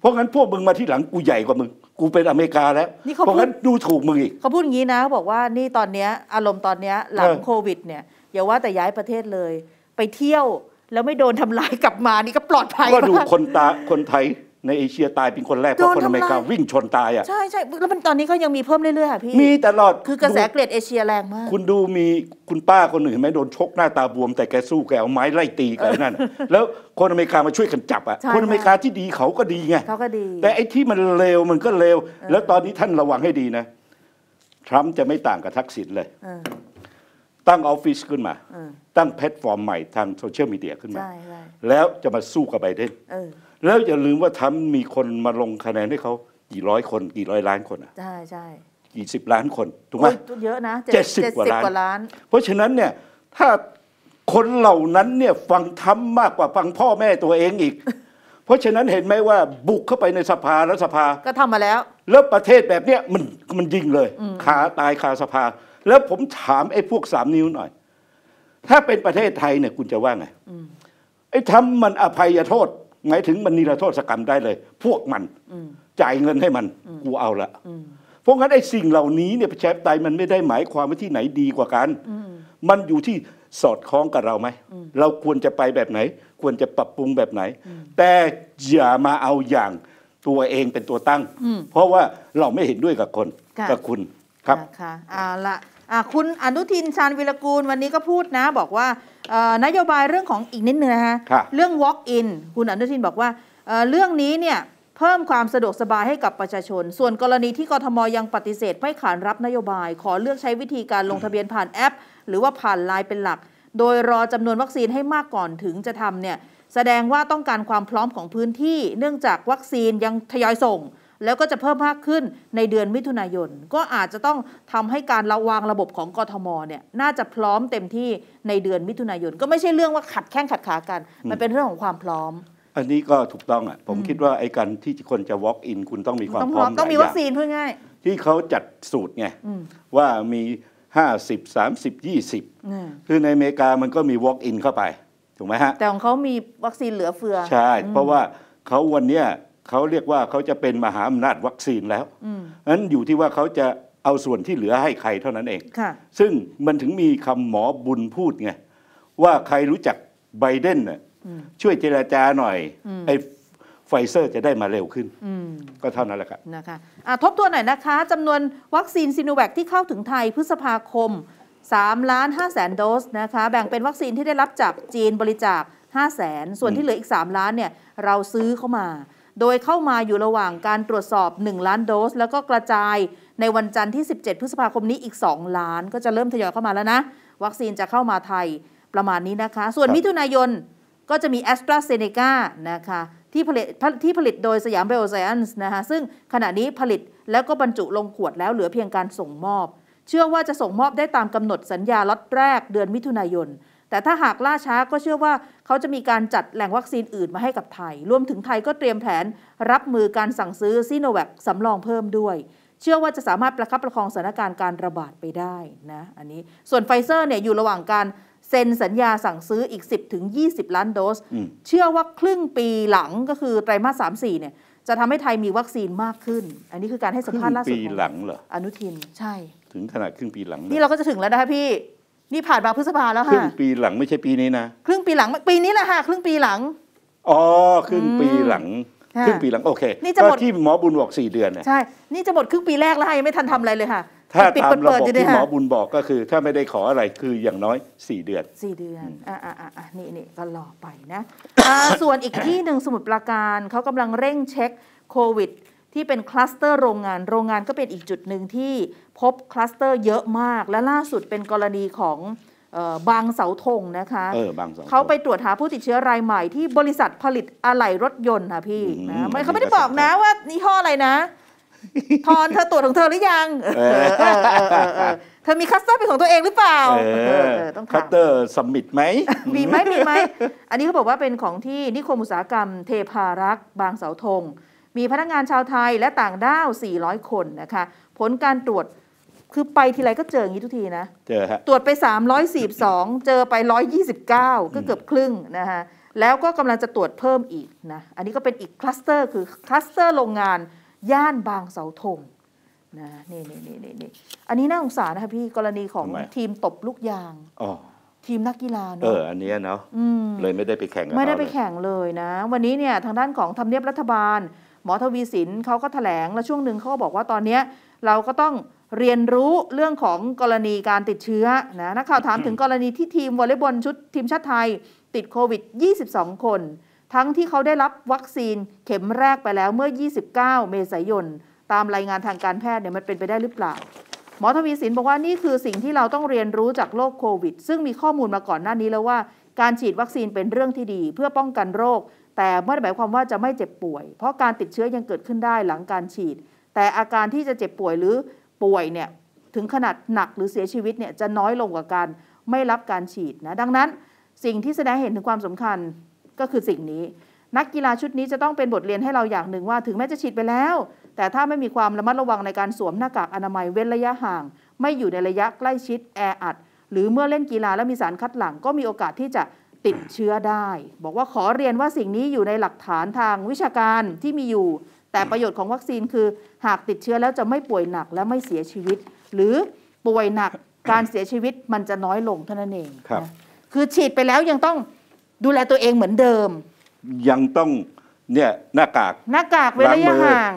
เพราะงั้นพวกมึงมาที่หลังกูใหญ่กว่ามึงกูเป็นอเมริกาแล้วเพราะงั้นดูถูกมึงอีกเขาพูดอย่างนี้นะบอกว่านี่ตอนเนี้ยอารมณ์ตอนเนี้ยหลังโควิดเนี่ยอย่าว่าแต่ย้ายประเทศเลยไปเที่ยวแล้วไม่โดนทำลายกลับมานี่ก็ปลอดภัยก็ดูคนไทยในเอเชียตายเป็นคนแรกเพราะคนอเมริกาวิ่งชนตายอ่ะใช่ใช่แล้วมันตอนนี้ก็ยังมีเพิ่มเรื่อยๆค่ะพี่มีตลอดคือกระแสเกรดเอเชียแรงมากคุณดูมีคุณป้าคนหนึ่งเห็นไหมโดนชกหน้าตาบวมแต่แกสู้แกเอาไม้ไล่ตีกันนั่นแล้วคนอเมริกามาช่วยกันจับอ่ะคนอเมริกาที่ดีเขาก็ดีไงเขาก็ดีแต่ไอ้ที่มันเลวมันก็เลวแล้วตอนนี้ท่านระวังให้ดีนะทรัมป์จะไม่ต่างกับทักษิณเลยตั้งออฟฟิศขึ้นมาตั้งแพลตฟอร์มใหม่ทางโซเชียลมีเดียขึ้นมาแล้วจะมาสู้กับไบเดนแล้วอย่าลืมว่าทั้งมีคนมาลงคะแนนให้เขากี่ร้อยคนกี่ร้อยล้านคนอ่ะใช่กี่สิบล้านคนถูกไหมเยอะนะ70 กว่าล้านเพราะฉะนั้นเนี่ยถ้าคนเหล่านั้นเนี่ยฟังทั้งมากกว่าฟังพ่อแม่ตัวเองอีก เพราะฉะนั้นเห็นไหมว่าบุกเข้าไปในสภาแล้วสภาก็ทำมาแล้วประเทศแบบเนี้ยมันยิงเลยขาตายขาสภาแล้วผมถามไอ้พวก3 นิ้วหน่อยถ้าเป็นประเทศไทยเนี่ยคุณจะว่าไงไอ้ทั้งมันอภัยโทษหมายถึงมันนิรโทษกรรมได้เลยพวกมันจ่ายเงินให้มันกูเอาละเพราะงั้นไอ้สิ่งเหล่านี้เนี่ยประชาธิปไตยมันไม่ได้หมายความว่าที่ไหนดีกว่ากันมันอยู่ที่สอดคล้องกับเราไหมเราควรจะไปแบบไหนควรจะปรับปรุงแบบไหนแต่อย่ามาเอาอย่างตัวเองเป็นตัวตั้งเพราะว่าเราไม่เห็นด้วยกับคนกับคุณครับค่ะเอาละคุณอนุทินชาญวีรกูลวันนี้ก็พูดนะบอกว่านโยบายเรื่องของอีกนิดนึงนะคะเรื่อง walk in คุณอนุทินบอกว่าเรื่องนี้เนี่ยเพิ่มความสะดวกสบายให้กับประชาชนส่วนกรณีที่กทมยังปฏิเสธไม่ขานรับนโยบายขอเลือกใช้วิธีการลงทะเบียนผ่านแอปหรือว่าผ่านไลน์เป็นหลักโดยรอจำนวนวัคซีนให้มากก่อนถึงจะทำเนี่ยแสดงว่าต้องการความพร้อมของพื้นที่เนื่องจากวัคซีนยังทยอยส่งแล้วก็จะเพิ่มมากขึ้นในเดือนมิถุนายนก็อาจจะต้องทำให้การระวางระบบของกทมเนี่ยน่าจะพร้อมเต็มที่ในเดือนมิถุนายนก็ไม่ใช่เรื่องว่าขัดแข้งขัดขากันมันเป็นเรื่องของความพร้อมอันนี้ก็ถูกต้องอ่ะผมคิดว่าไอ้การที่คนจะ walk in คุณต้องมีความพร้อมต้องมีวัคซีนเพื่อง่ายที่เขาจัดสูตรไงว่ามี50 30 20คือในอเมริกามันก็มี walk in เข้าไปถูกไหมฮะแต่ของเขามีวัคซีนเหลือเฟือใช่เพราะว่าเขาวันเนี้ยเขาเรียกว่าเขาจะเป็นมหาอำนาจวัคซีนแล้วนั้นอยู่ที่ว่าเขาจะเอาส่วนที่เหลือให้ใครเท่านั้นเองซึ่งมันถึงมีคำหมอบุญพูดไงว่าใครรู้จักไบเดนน่ะช่วยเจรจาหน่อยไอ้ไฟเซอร์จะได้มาเร็วขึ้นก็เท่านั้นแหละครับนะคะทบทวนหน่อยนะคะจำนวนวัคซีนซิโนแวคที่เข้าถึงไทยพฤษภาคม 3,500,000 โดสนะคะแบ่งเป็นวัคซีนที่ได้รับจากจีนบริจาค 500,000 ส่วนที่เหลืออีก3 ล้านเนี่ยเราซื้อเข้ามาโดยเข้ามาอยู่ระหว่างการตรวจสอบ 1 ล้านโดสแล้วก็กระจายในวันจันทร์ที่17พฤษภาคมนี้อีก2ล้านก็จะเริ่มทยอยเข้ามาแล้วนะวัคซีนจะเข้ามาไทยประมาณนี้นะคะส่วนมิถุนายนก็จะมี AstraZeneca นะคะที่ผลิตโดยสยามไบโอไซแอนซ์นะคะซึ่งขณะนี้ผลิตแล้วก็บรรจุลงขวดแล้วเหลือเพียงการส่งมอบเชื่อว่าจะส่งมอบได้ตามกำหนดสัญญาล็อตแรกเดือนมิถุนายนแต่ถ้าหากล่าช้าก็เชื่อว่าเขาจะมีการจัดแหล่งวัคซีนอื่นมาให้กับไทยรวมถึงไทยก็เตรียมแผนรับมือการสั่งซื้อซิโนแวคสำรองเพิ่มด้วยเชื่อว่าจะสามารถประคับประคองสถานการณ์การระบาดไปได้นะอันนี้ส่วนไฟเซอร์เนี่ยอยู่ระหว่างการเซ็นสัญญาสั่งซื้ออีก 10 ถึง 20 ล้านโดสเชื่อว่าครึ่งปีหลังก็คือไตรมาส 3-4 เนี่ยจะทำให้ไทยมีวัคซีนมากขึ้นอันนี้คือการให้สัมภาษณ์ล่าสุดของอนุทินใช่ถึงขนาดครึ่งปีหลังนี่เราก็จะถึงแล้วนะคะพี่นี่ผ่านมาพฤษภาแล้วค่ะครึ่งปีหลังไม่ใช่ปีนี้นะครึ่งปีหลังปีนี้แหละค่ะครึ่งปีหลังอ๋อครึ่งปีหลังครึ่งปีหลังโอเคนี่จะหมดที่หมอบุญบอก4 เดือนเนี่ยใช่นี่จะหมดครึ่งปีแรกแล้วยังไม่ทันทำอะไรเลยค่ะ ถ้าตามระบบที่หมอบุญบอกก็คือถ้าไม่ได้ขออะไรคืออย่างน้อย4 เดือนนี่ก็รอไปนะส่วนอีกที่หนึ่งสมุทรปราการเขากำลังเร่งเช็คโควิดที่เป็นคลัสเตอร์โรงงานก็เป็นอีกจุดหนึ่งที่พบคลัสเตอร์เยอะมากและล่าสุดเป็นกรณีของบางเสาธงนะคะเขาไปตรวจหาผู้ติดเชื้อรายใหม่ที่บริษัทผลิตอะไหล่รถยนต์นะพี่นะเขาไม่ได้บอกนะว่านี่ห้ออะไรนะทอนเธอตรวจของเธอหรือยังเธอมีคัสเตอร์เป็นของตัวเองหรือเปล่าต้องคัสเตอร์สมิธไหมมีไหมอันนี้เขาบอกว่าเป็นของที่นิคมอุตสาหกรรมเทพารักษ์บางเสาธงมีพนักงานชาวไทยและต่างด้าว400คนนะคะผลการตรวจคือไปทีไรก็เจออย่างนี้ทุกทีนะตรวจไป342เจอไป129ก็เกือบครึ่งนะคะแล้วก็กำลังจะตรวจเพิ่มอีกนะอันนี้ก็เป็นอีกคลัสเตอร์คือคลัสเตอร์โรงงานย่านบางเสาธงนะนี่อันนี้น่าสงสารนะคะพี่กรณีของทีมตบลูกยางทีมนักกีฬาเนอะอันนี้เนาะเลยไม่ได้ไปแข่งเลยนะวันนี้เนี่ยทางด้านของทำเนียบรัฐบาลหมอทวีสินเขาก็แถลงและช่วงหนึ่งเขาบอกว่าตอนนี้เราก็ต้องเรียนรู้เรื่องของกรณีการติดเชื้อนะนักข่าวถามถึงกรณีที่ทีมวอลเลย์บอลชุดทีมชาติไทยติดโควิด22คนทั้งที่เขาได้รับวัคซีนเข็มแรกไปแล้วเมื่อ29เมษายนตามรายงานทางการแพทย์เนี่ยมันเป็นไปได้หรือเปล่าหมอทวีสินบอกว่านี่คือสิ่งที่เราต้องเรียนรู้จากโรคโควิดซึ่งมีข้อมูลมาก่อนหน้านี้แล้วว่าการฉีดวัคซีนเป็นเรื่องที่ดีเพื่อป้องกันโรคแต่ไม่ได้หมายความว่าจะไม่เจ็บป่วยเพราะการติดเชื้อยังเกิดขึ้นได้หลังการฉีดแต่อาการที่จะเจ็บป่วยหรือป่วยเนี่ยถึงขนาดหนักหรือเสียชีวิตเนี่ยจะน้อยลงกว่าการไม่รับการฉีดนะดังนั้นสิ่งที่แสดงเห็นถึงความสำคัญก็คือสิ่งนี้นักกีฬาชุดนี้จะต้องเป็นบทเรียนให้เราอย่างหนึ่งว่าถึงแม้จะฉีดไปแล้วแต่ถ้าไม่มีความระมัดระวังในการสวมหน้ากากอนามัยเว้นระยะห่างไม่อยู่ในระยะใกล้ชิดแออัดหรือเมื่อเล่นกีฬาและมีสารคัดหลั่งก็มีโอกาสที่จะติดเชื้อได้บอกว่าขอเรียนว่าสิ่งนี้อยู่ในหลักฐานทางวิชาการที่มีอยู่แต่ประโยชน์ของวัคซีนคือหากติดเชื้อแล้วจะไม่ป่วยหนักและไม่เสียชีวิตหรือป่วยหนัก การเสียชีวิตมันจะน้อยลงเท่านั้นเองนะคือฉีดไปแล้วยังต้องดูแลตัวเองเหมือนเดิมยังต้องเนี่ยหน้ากากเว้นระยะห่าง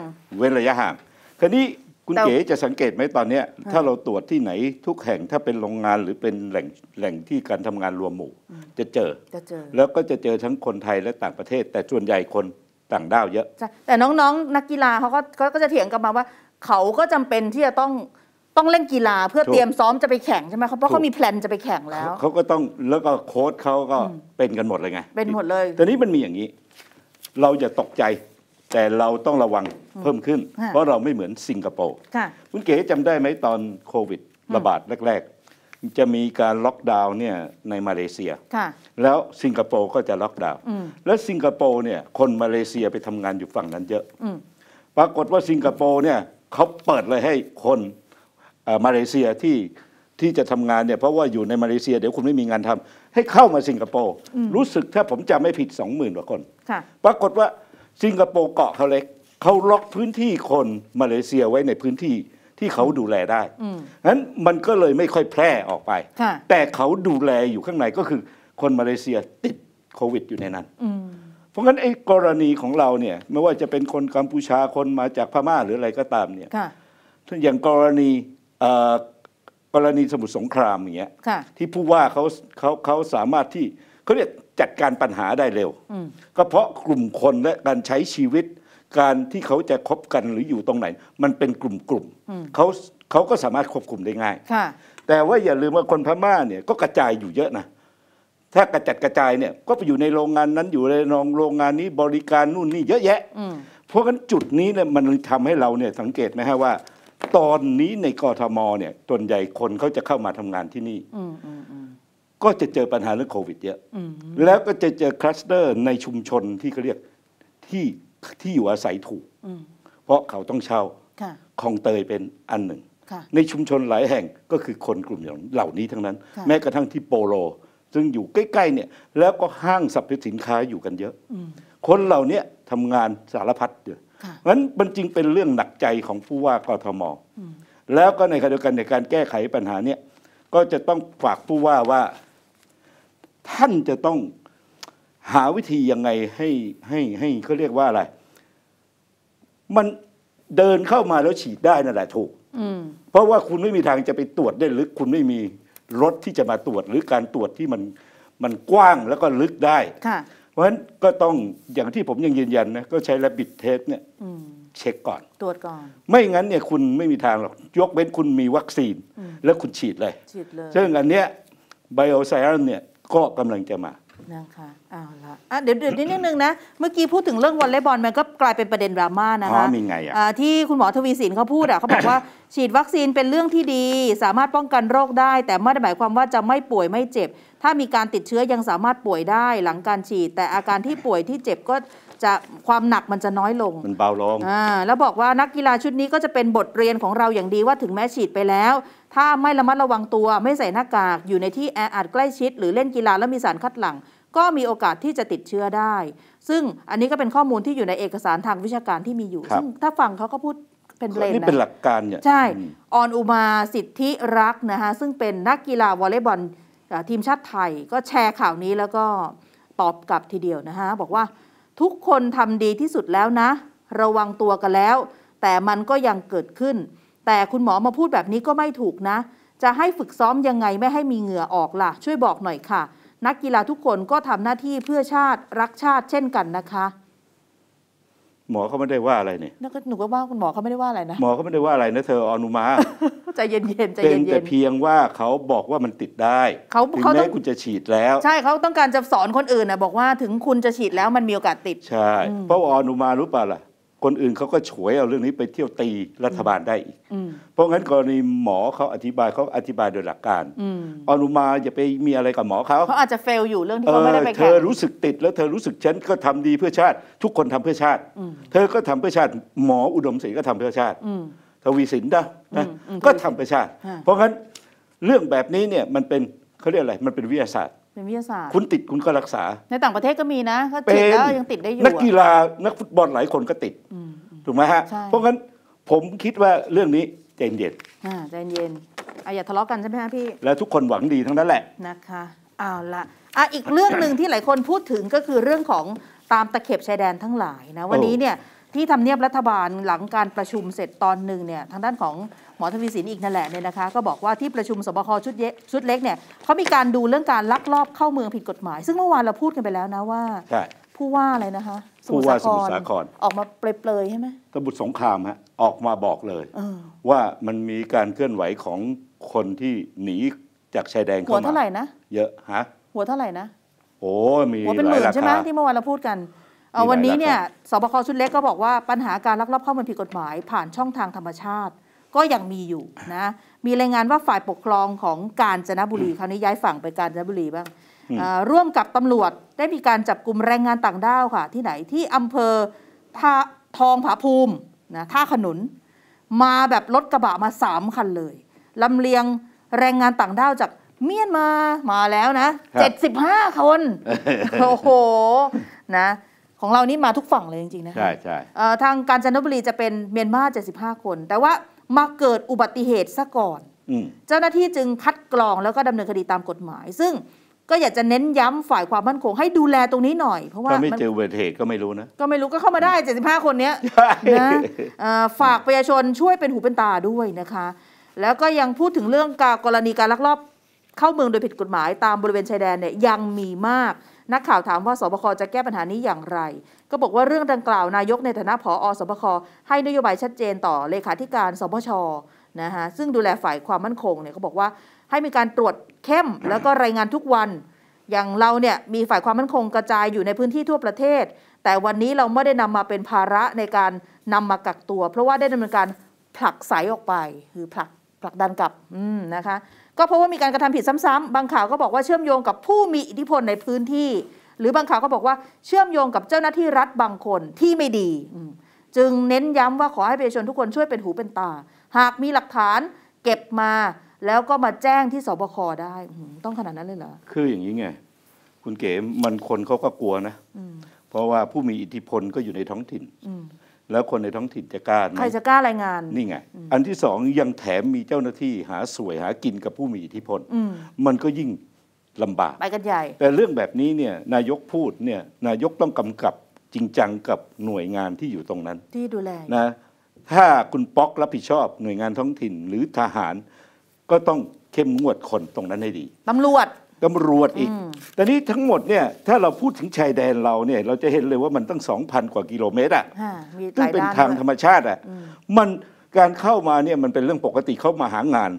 คราวนี้คุณเก๋จะสังเกตไหมตอนนี้ถ้าเราตรวจที่ไหนทุกแห่งถ้าเป็นโรงงานหรือเป็นแหล่งที่การทำงานรวมหมู่จะเจอแล้วก็จะเจอทั้งคนไทยและต่างประเทศแต่ส่วนใหญ่คนต่างด้าวเยอะแต่น้องนักกีฬาเขาก็จะเถียงกันมาว่าเขาก็จำเป็นที่จะต้องเล่นกีฬาเพื่อเตรียมซ้อมจะไปแข่งใช่ไหมเพราะเขามีแพลนจะไปแข่งแล้วเขาก็ต้องแล้วก็โค้ชเขาก็เป็นกันหมดเลยไงเป็นหมดเลยแต่นี้มันมีอย่างนี้เราอย่าตกใจแต่เราต้องระวังเพิ่มขึ้นเพราะเราไม่เหมือนสิงคโปร์คุณเก๋จำได้ไหมตอนโควิดระบาดแรกๆจะมีการล็อกดาวน์เนี่ยในมาเลเซียแล้วสิงคโปร์ก็จะล็อกดาวน์แล้วสิงคโปร์เนี่ยคนมาเลเซียไปทำงานอยู่ฝั่งนั้นเยอะปรากฏว่าสิงคโปร์เนี่ยเขาเปิดเลยให้คนมาเลเซียที่จะทำงานเนี่ยเพราะว่าอยู่ในมาเลเซียเดี๋ยวคุณไม่มีงานทำให้เข้ามาสิงคโปร์รู้สึกถ้าผมจำไม่ผิด 20,000 กว่าคนปรากฏว่าสิงคโปร์เกาะเขาเล็กเขาล็อกพื้นที่คนมาเลเซียไว้ในพื้นที่ที่เขาดูแลได้นั้นมันก็เลยไม่ค่อยแพร่ออกไปแต่เขาดูแลอยู่ข้างในก็คือคนมาเลเซียติดโควิดอยู่ในนั้นเพราะงั้นไอ้กรณีของเราเนี่ยไม่ว่าจะเป็นคนกัมพูชาคนมาจากพม่าหรืออะไรก็ตามเนี่ยอย่างกรณีสมุทรสงครามอย่างเงี้ยที่ผู้ว่าเขาสามารถที่เขาเรียกจัดการปัญหาได้เร็วก็เพราะกลุ่มคนและการใช้ชีวิตการที่เขาจะคบกันหรืออยู่ตรงไหนมันเป็นกลุ่มๆเขาก็สามารถควบคุมได้ง่ายแต่ว่าอย่าลืมว่าคนพม่าเนี่ยก็กระจายอยู่เยอะนะถ้ากระจัดกระจายเนี่ยก็ไปอยู่ในโรงงานนั้นอยู่ในโรงงานนี้บริการนู่นนี่เยอะแยะเพราะฉะนั้นจุดนี้เนี่ยมันทำให้เราเนี่ยสังเกตไหมฮะว่าตอนนี้ในกทมเนี่ยส่วนใหญ่คนเขาจะเข้ามาทำงานที่นี่ก็จะเจอปัญหาเรื่องโควิดเยอะแล้วก็จะเจอคลัสเตอร์ในชุมชนที่เขาเรียกที่อยู่อาศัยถูกเพราะเขาต้องเช่าคลองเตยเป็นอันหนึ่งในชุมชนหลายแห่งก็คือคนกลุ่มเหล่านี้ทั้งนั้นแม้กระทั่งที่โปโลซึ่งอยู่ใกล้ๆเนี่ยแล้วก็ห้างสรรพสินค้าอยู่กันเยอะคนเหล่านี้ทำงานสารพัดเยอะงั้นมันจึงเป็นเรื่องหนักใจของผู้ว่ากทมแล้วก็ในขณะเดียวกันในการแก้ไขปัญหาเนี่ยก็จะต้องฝากผู้ว่าว่าท่านจะต้องหาวิธียังไงให้เขาเรียกว่าอะไรมันเดินเข้ามาแล้วฉีดได้นั่นแหละถูก เพราะว่าคุณไม่มีทางจะไปตรวจได้ลึกคุณไม่มีรถที่จะมาตรวจหรือการตรวจที่มันกว้างแล้วก็ลึกได้เพราะฉะนั้นก็ต้องอย่างที่ผมยังยืนยันนะก็ใช้ Rapid Test เนี่ยเช็คก่อนตรวจก่อนไม่งั้นเนี่ยคุณไม่มีทางหรอกยกเว้นคุณมีวัคซีนแล้วคุณฉีดเลยซึ่งอันเนี้ย Bioscience เนี่ยก็กำลังจะมานะคะเอาละเดี๋ยวนิดนึงนะเมื่อกี้พูดถึงเรื่องวอลเลย์บอลมันก็กลายเป็นประเด็นดราม่านะคะมีไงที่คุณหมอทวีสินเขาพูดเขาบอกว่าฉีดวัคซีนเป็นเรื่องที่ดีสามารถป้องกันโรคได้แต่ไม่ได้หมายความว่าจะไม่ป่วยไม่เจ็บถ้ามีการติดเชื้อยังสามารถป่วยได้หลังการฉีดแต่อาการที่ป่วยที่เจ็บก็จะความหนักมันจะน้อยลงมันเบาลงแล้วบอกว่านักกีฬาชุดนี้ก็จะเป็นบทเรียนของเราอย่างดีว่าถึงแม้ฉีดไปแล้วถ้าไม่ระมัดระวังตัวไม่ใส่หน้ากากอยู่ในที่แออัดใกล้ชิดหรือเล่นกีฬาแล้วมีสารคัดหลั่งก็มีโอกาสที่จะติดเชื้อได้ซึ่งอันนี้ก็เป็นข้อมูลที่อยู่ในเอกสารทางวิชาการที่มีอยู่ซึ่งถ้าฟังเขาก็พูดเป็นเบรนนี่เป็นหลักการเนี่ยใช่ออนอุมาสิทธิรักนะคะซึ่งเป็นนักกีฬาวอลเลย์บอลทีมชาติไทยก็แชร์ข่าวนี้แล้วก็ตอบกลับทีเดียวนะคะบอกว่าทุกคนทำดีที่สุดแล้วนะระวังตัวกันแล้วแต่มันก็ยังเกิดขึ้นแต่คุณหมอมาพูดแบบนี้ก็ไม่ถูกนะจะให้ฝึกซ้อมยังไงไม่ให้มีเหงื่อออกล่ะช่วยบอกหน่อยค่ะนักกีฬาทุกคนก็ทำหน้าที่เพื่อชาติรักชาติเช่นกันนะคะหมอเขาไม่ได้ว่าอะไรเนี่ยหนูก็ว่าคุณหมอเขาไม่ได้ว่าอะไรนะหมอเขาไม่ได้ว่าอะไรนะเธออนุมาใจเย็นๆใจเย็นๆแต่เพียงว่าเขาบอกว่ามันติดได้ถึงแม้คุณจะฉีดแล้วใช่เขาต้องการจะสอนคนอื่นนะบอกว่าถึงคุณจะฉีดแล้วมันมีโอกาสติดใช่เพราะอนุมารู้ป่ะล่ะคนอื่นเขาก็ฉวยเอาเรื่องนี้ไปเที่ยวตีรัฐบาลได้อีกเพราะงั้นกรณีหมอเขาอธิบายโดยหลักการอนุมาอย่าไปมีอะไรกับหมอเขาอาจจะเฟลอยู่เรื่องที่เขาไม่ได้ไปเธอรู้สึกติดแล้วเธอรู้สึกฉันก็ทำดีเพื่อชาติทุกคนทำเพื่อชาติเธอก็ทำเพื่อชาติหมออุดมศิลป์ก็ทำเพื่อชาติทวีสินนะก็ทำเพื่อชาติเพราะงั้นเรื่องแบบนี้เนี่ยมันเป็นเขาเรียกอะไรมันเป็นวิทยาศาสตร์คุณติดคุณก็รักษาในต่างประเทศก็มีนะเขาติดแล้วยังติดได้อยู่นักกีฬานักฟุตบอลหลายคนก็ติดถูกไหมฮะเพราะงั้นผมคิดว่าเรื่องนี้ใจเย็นใจเย็นอย่าทะเลาะกันใช่ไหมฮะพี่แล้วทุกคนหวังดีทั้งนั้นแหละนะคะเอาละอีกเรื่องหนึ่งที่หลายคนพูดถึงก็คือเรื่องของตามตะเข็บชายแดนทั้งหลายนะวันนี้เนี่ยที่ทำเนียบรัฐบาลหลังการประชุมเสร็จตอนหนึ่งเนี่ยทางด้านของหมอทวีสินอีกนั่นแหละเนี่ยนะคะก็บอกว่าที่ประชุมสบคชุดเล็กเนี่ยเขามีการดูเรื่องการลักลอบเข้าเมืองผิดกฎหมายซึ่งเมื่อวานเราพูดกันไปแล้วนะว่าผู้ว่าอะไรนะคะผู้ว่าสมุทรสาครออกมาเปรยๆใช่ไหมสมุทรสงครามฮะออกมาบอกเลยว่ามันมีการเคลื่อนไหวของคนที่หนีจากชายแดนเข้ามาหัวเท่าไหร่นะเยอะฮะหัวเท่าไหร่นะโอ้มีหลายราคาหัวเป็นหมื่นใช่ไหมที่เมื่อวานเราพูดกันวันนี้เนี่ยสบคชุดเล็กก็บอกว่าปัญหาการลักลอบเข้าเมืองผิดกฎหมายผ่านช่องทางธรรมชาติก็ยังมีอยู่นะมีรายงานว่าฝ่ายปกครองของกาญจนบุรีคราวนี้ย้ายฝั่งไปกาญจนบุรีบ้างร่วมกับตำรวจได้มีการจับกลุ่มแรงงานต่างด้าวค่ะที่ไหนที่อำเภอทองผาภูมินะท่าขนุนมาแบบรถกระบะมา3 คันเลยลำเลียงแรงงานต่างด้าวจากเมียนมามาแล้วนะ75 คนโอ้โหนะของเรานี่มาทุกฝั่งเลยจริงๆนะใช่ใช่ทางกาญจนบุรีจะเป็นเมียนมา75 คนแต่ว่ามาเกิดอุบัติเหตุซะก่อนเจ้าหน้าที่จึงคัดกรองแล้วก็ดำเนินคดีตามกฎหมายซึ่งก็อยากจะเน้นย้ำฝ่ายความมั่นคงให้ดูแลตรงนี้หน่อยเพราะว่าถ้าไม่เจออุบัติเหตุก็ไม่รู้นะก็ไม่รู้ก็เข้ามาได้75 คนเนี้ยนะฝากประชาชนช่วยเป็นหูเป็นตาด้วยนะคะแล้วก็ยังพูดถึงเรื่องกรณีการลักลอบเข้าเมืองโดยผิดกฎหมายตามบริเวณชายแดนเนี่ยยังมีมากนักข่าวถามว่าสบคจะแก้ปัญหานี้อย่างไรก็บอกว่าเรื่องดังกล่าวนายกในฐานะผอ.สบคให้นโยบายชัดเจนต่อเลขาธิการสบช.นะคะซึ่งดูแลฝ่ายความมั่นคงเนี่ยเขาบอกว่าให้มีการตรวจเข้มแล้วก็รายงานทุกวันอย่างเราเนี่ยมีฝ่ายความมั่นคงกระจายอยู่ในพื้นที่ทั่วประเทศแต่วันนี้เราไม่ได้นำมาเป็นภาระในการนำมากักตัวเพราะว่าได้ดำเนินการผลักไสออกไปคือผลักดันกลับนะคะก็เพราะว่ามีการกระทำผิดซ้ำๆบางข่าวก็บอกว่าเชื่อมโยงกับผู้มีอิทธิพลในพื้นที่หรือบางข่าวก็บอกว่าเชื่อมโยงกับเจ้าหน้าที่รัฐบางคนที่ไม่ดีจึงเน้นย้ำว่าขอให้ประชาชนทุกคนช่วยเป็นหูเป็นตาหากมีหลักฐานเก็บมาแล้วก็มาแจ้งที่สบคได้ต้องขนาดนั้นเลยเหรอคืออย่างนี้ไงคุณเก๋มันคนเขาก็กลัวนะเพราะว่าผู้มีอิทธิพลก็อยู่ในท้องถิ่นแล้วคนในท้องถิ่นจะกล้าไหมใครจะกล้ารายงานนี่ไงอันที่2ยังแถมมีเจ้าหน้าที่หาสวยหากินกับผู้มีอิทธิพลมันก็ยิ่งลำบากไปกันใหญ่แต่เรื่องแบบนี้เนี่ยนายกพูดเนี่ยนายกต้องกำกับจริงจังกับหน่วยงานที่อยู่ตรงนั้นที่ดูแลนะ ถ้าคุณป๊อกรับผิดชอบหน่วยงานท้องถิ่นหรือทหารก็ต้องเข้มงวดคนตรงนั้นให้ดีตำรวจอีกแต่นี้ทั้งหมดเนี่ยถ้าเราพูดถึงชายแดนเราเนี่ยเราจะเห็นเลยว่ามันตั้ง 2,000 กว่ากิโลเมตรอ่ะซึ่งเป็นทางธรรมชาติอ่ะมันการเข้ามาเนี่ยมันเป็นเรื่องปกติเขามาหางาน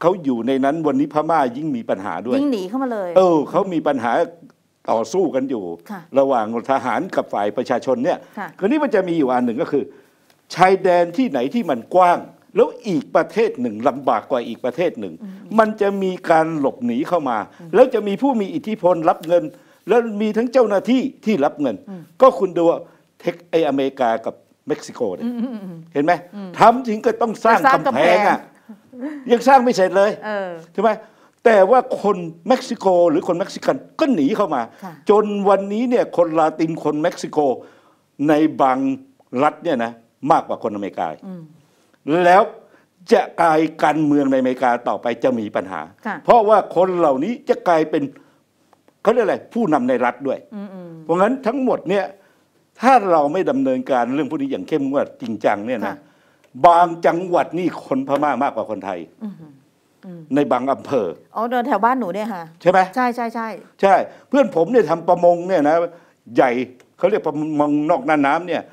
เขาอยู่ในนั้นวันนี้พม่ายิ่งมีปัญหาด้วยยิ่งหนีเข้ามาเลยเขามีปัญหาต่อสู้กันอยู่ระหว่างทหารกับฝ่ายประชาชนเนี่ยคราวนี้มันจะมีอยู่อันหนึ่งก็คือชายแดนที่ไหนที่มันกว้างแล้วอีกประเทศหนึ่งลำบากกว่าอีกประเทศหนึ่งมันจะมีการหลบหนีเข้ามาแล้วจะมีผู้มีอิทธิพลรับเงินแล้วมีทั้งเจ้าหน้าที่ที่รับเงินก็คุณดูเทคไออเมริกากับเม็กซิโกเนี่ยเห็นไหมทำถึงก็ต้องสร้างกำแพงอ่ะยังสร้างไม่เสร็จเลยใช่ไหมแต่ว่าคนเม็กซิโกหรือคนเม็กซิกันก็หนีเข้ามาจนวันนี้เนี่ยคนลาตินคนเม็กซิโกในบางรัฐเนี่ยนะมากกว่าคนอเมริกาแล้วจะกลายการเมืองในอเมริกาต่อไปจะมีปัญหาเพราะว่าคนเหล่านี้จะกลายเป็นเขาเรียกอะไรผู้นำในรัฐด้วยเพราะงั้นทั้งหมดเนี่ยถ้าเราไม่ดำเนินการเรื่องพวกนี้อย่างเข้มงวดจริงจังเนี่ยนะบางจังหวัดนี่คนพม่ามากกว่าคนไทยในบางอำเภอเดินแถวบ้านหนูเนี่ยค่ะใช่ไหมใช่เพื่อนผมเนี่ยทำประมงเนี่ยนะใหญ่เขาเรียกประมงนอกน่านน้ำเนี่ย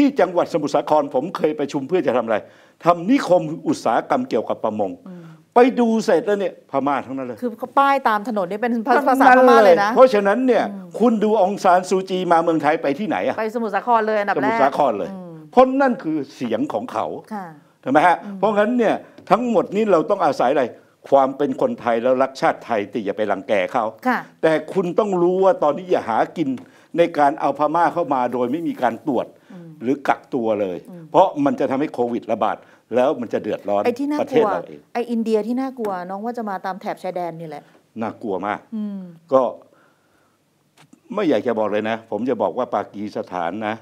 ที่จังหวัดสมุทรสาครผมเคยประชุมเพื่อจะทำอะไรทำนิคมอุตสาหกรรมเกี่ยวกับประมงไปดูเสร็จแล้วเนี่ยพม่าทั้งนั้นเลยคือเขาป้ายตามถนนนี่เป็นภาษาพม่าเลยนะเพราะฉะนั้นเนี่ยคุณดูองซานซูจีมาเมืองไทยไปที่ไหนอะไปสมุทรสาครเลยอันดับแรกสมุทรสาครเลยเพราะนั่นคือเสียงของเขาถูกไหมฮะเพราะงั้นเนี่ยทั้งหมดนี้เราต้องอาศัยอะไรความเป็นคนไทยแล้วรักชาติไทยแต่อย่าไปรังแกเขาแต่คุณต้องรู้ว่าตอนนี้อย่าหากินในการเอาพม่าเข้ามาโดยไม่มีการตรวจหรือกักตัวเลยเพราะมันจะทำให้โควิดระบาดแล้วมันจะเดือดร้อนประเทศเราเองไออินเดียที่น่ากลัวน้องว่าจะมาตามแถบชายแดนนี่แหละน่ากลัวมากก็ไม่อยากจะบอกเลยนะผมจะบอกว่าปากีสถานนะ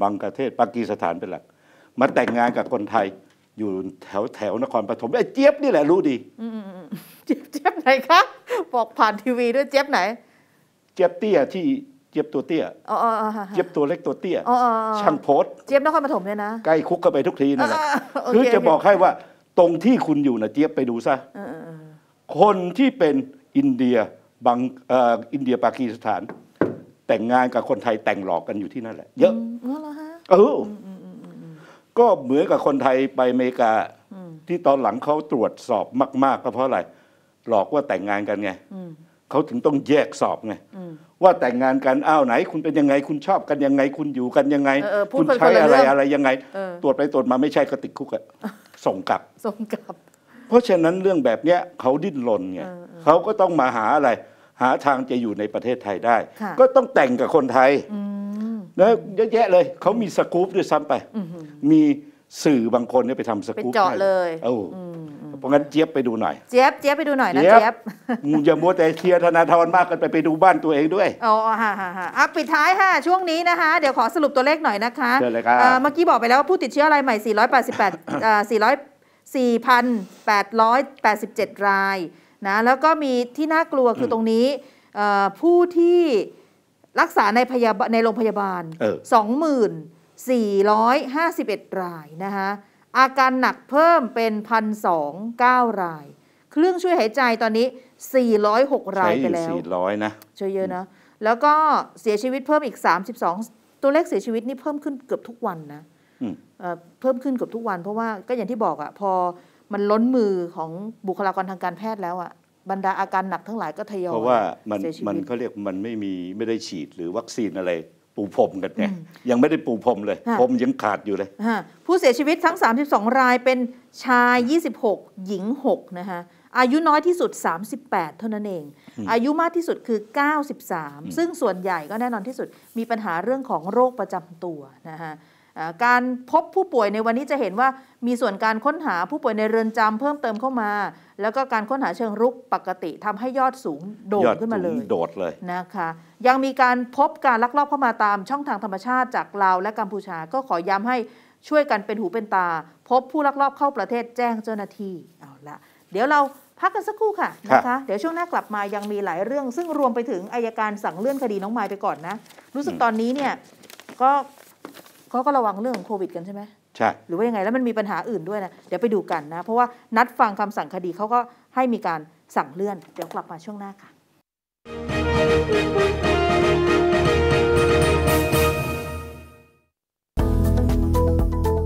บังกลาเทศปากีสถานเป็นหลักมาแต่งงานกับคนไทยอยู่แถวนครปฐมไอ้เจี๊ยบนี่แหละรู้ดีเจี๊ยบไหนคะบอกผ่านทีวีด้วยเจี๊ยบไหนเจี๊ยบเตี้ยที่เจี๊ยบตัวเตี้ยเจี๊ยบตัวเล็กตัวเตี้ยช่างโพสเจี๊ยบนครปฐมเนี่ยนะใกล้คุกก็ไปทุกทีนั่นแหละคือจะบอกให้ว่าตรงที่คุณอยู่นะเจี๊ยบไปดูซะคนที่เป็นอินเดียปากีสถานแต่งงานกับคนไทยแต่งหลอกกันอยู่ที่นั่นแหละเยอะก็เหมือนกับคนไทยไปอเมริกาที่ตอนหลังเขาตรวจสอบมากๆก็เพราะอะไรหลอกว่าแต่งงานกันไงเขาถึงต้องแยกสอบไงว่าแต่งงานกันอ้าวไหนคุณเป็นยังไงคุณชอบกันยังไงคุณอยู่กันยังไงคุณใช้อะไรยังไงตรวจไปตรวจมาไม่ใช่ก็ติดคุกอะส่งกลับเพราะฉะนั้นเรื่องแบบเนี้ยเขาดิ้นรนไงเขาก็ต้องมาหาอะไรหาทางจะอยู่ในประเทศไทยได้ก็ต้องแต่งกับคนไทยแล้วเยอะแยะเลยเขามีสกู๊ปด้วยซ้ำไปมีสื่อบางคนเนี่ยไปทำสกู๊ปไปเจาะเลยเพราะงั้นเจี๊ยบไปดูหน่อยเจี๊ยบไปดูหน่อยนะเจี๊ยบอย่ามัวแต่เชียร์ธนาธรมากกันไปดูบ้านตัวเองด้วยอ๋อปิดท้ายค่ะช่วงนี้นะคะเดี๋ยวขอสรุปตัวเลขหน่อยนะคะเมื่อกี้บอกไปแล้วว่าผู้ติดเชื้อรายใหม่4,887 รายนะแล้วก็มีที่น่ากลัวคือตรงนี้ผู้ที่รักษาในโรงพยาบาล 24,51 รายนะคะอาการหนักเพิ่มเป็น 1,009 รายเครื่องช่วยหายใจตอนนี้406รายไปแล้ว400นะช่วยเยอะนะแล้วก็เสียชีวิตเพิ่มอีก32ตัวเลขเสียชีวิตนี่เพิ่มขึ้นเกือบทุกวันนะเพิ่มขึ้นเกือบทุกวันเพราะว่าก็อย่างที่บอกอะพอมันล้นมือของบุคลากรทางการแพทย์แล้วอะบรรดาอาการหนักทั้งหลายก็ทยอยเพราะว่ามันเขาเรียกมันไม่ได้ฉีดหรือวัคซีนอะไรปูพรมกันไงยังไม่ได้ปูพรมเลยพรมยังขาดอยู่เลยผู้เสียชีวิตทั้ง32รายเป็นชาย26หญิง6นะคะอายุน้อยที่สุด38เท่านั้นเองอายุมากที่สุดคือ93ซึ่งส่วนใหญ่ก็แน่นอนที่สุดมีปัญหาเรื่องของโรคประจำตัวนะคะการพบผู้ป่วยในวันนี้จะเห็นว่ามีส่วนการค้นหาผู้ป่วยในเรือนจำเพิ่มเติมเข้ามาแล้วก็การค้นหาเชิงรุกปกติทำให้ยอดสูงโดดขึ้นมาเลยนะคะยังมีการพบการลักลอบเข้ามาตามช่องทางธรรมชาติจากลาวและกัมพูชาก็ขอย้ำให้ช่วยกันเป็นหูเป็นตาพบผู้ลักลอบเข้าประเทศแจ้งเจ้าหน้าที่เอาละเดี๋ยวเราพักกันสักครู่ค่ะนะคะเดี๋ยวช่วงหน้ากลับมายังมีหลายเรื่องซึ่งรวมไปถึงอัยการสั่งเลื่อนคดีน้องมายไปก่อนนะรู้สึกตอนนี้เนี่ยก็ระวังเรื่องโควิดกันใช่ไหม หรือว่ายังไงแล้วมันมีปัญหาอื่นด้วยนะเดี๋ยวไปดูกันนะเพราะว่านัดฟังคำสั่งคดีเขาก็ให้มีการสั่งเลื่อนเดี๋ยวกลับมาช่วงหน้าค่ะ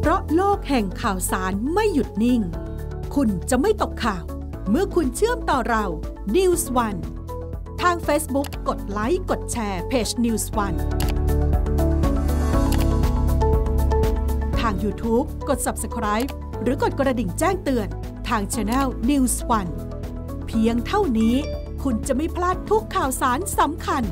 เพราะโลกแห่งข่าวสารไม่หยุดนิ่งคุณจะไม่ตกข่าวเมื่อคุณเชื่อมต่อเรา News1 ทาง Facebook กดไลค์กดแชร์เพจ News1 ทาง YouTube กด Subscribe หรือกดกระดิ่งแจ้งเตือนทาง Channel News1 เพียงเท่านี้คุณจะไม่พลาดทุกข่าวสารสำคัญ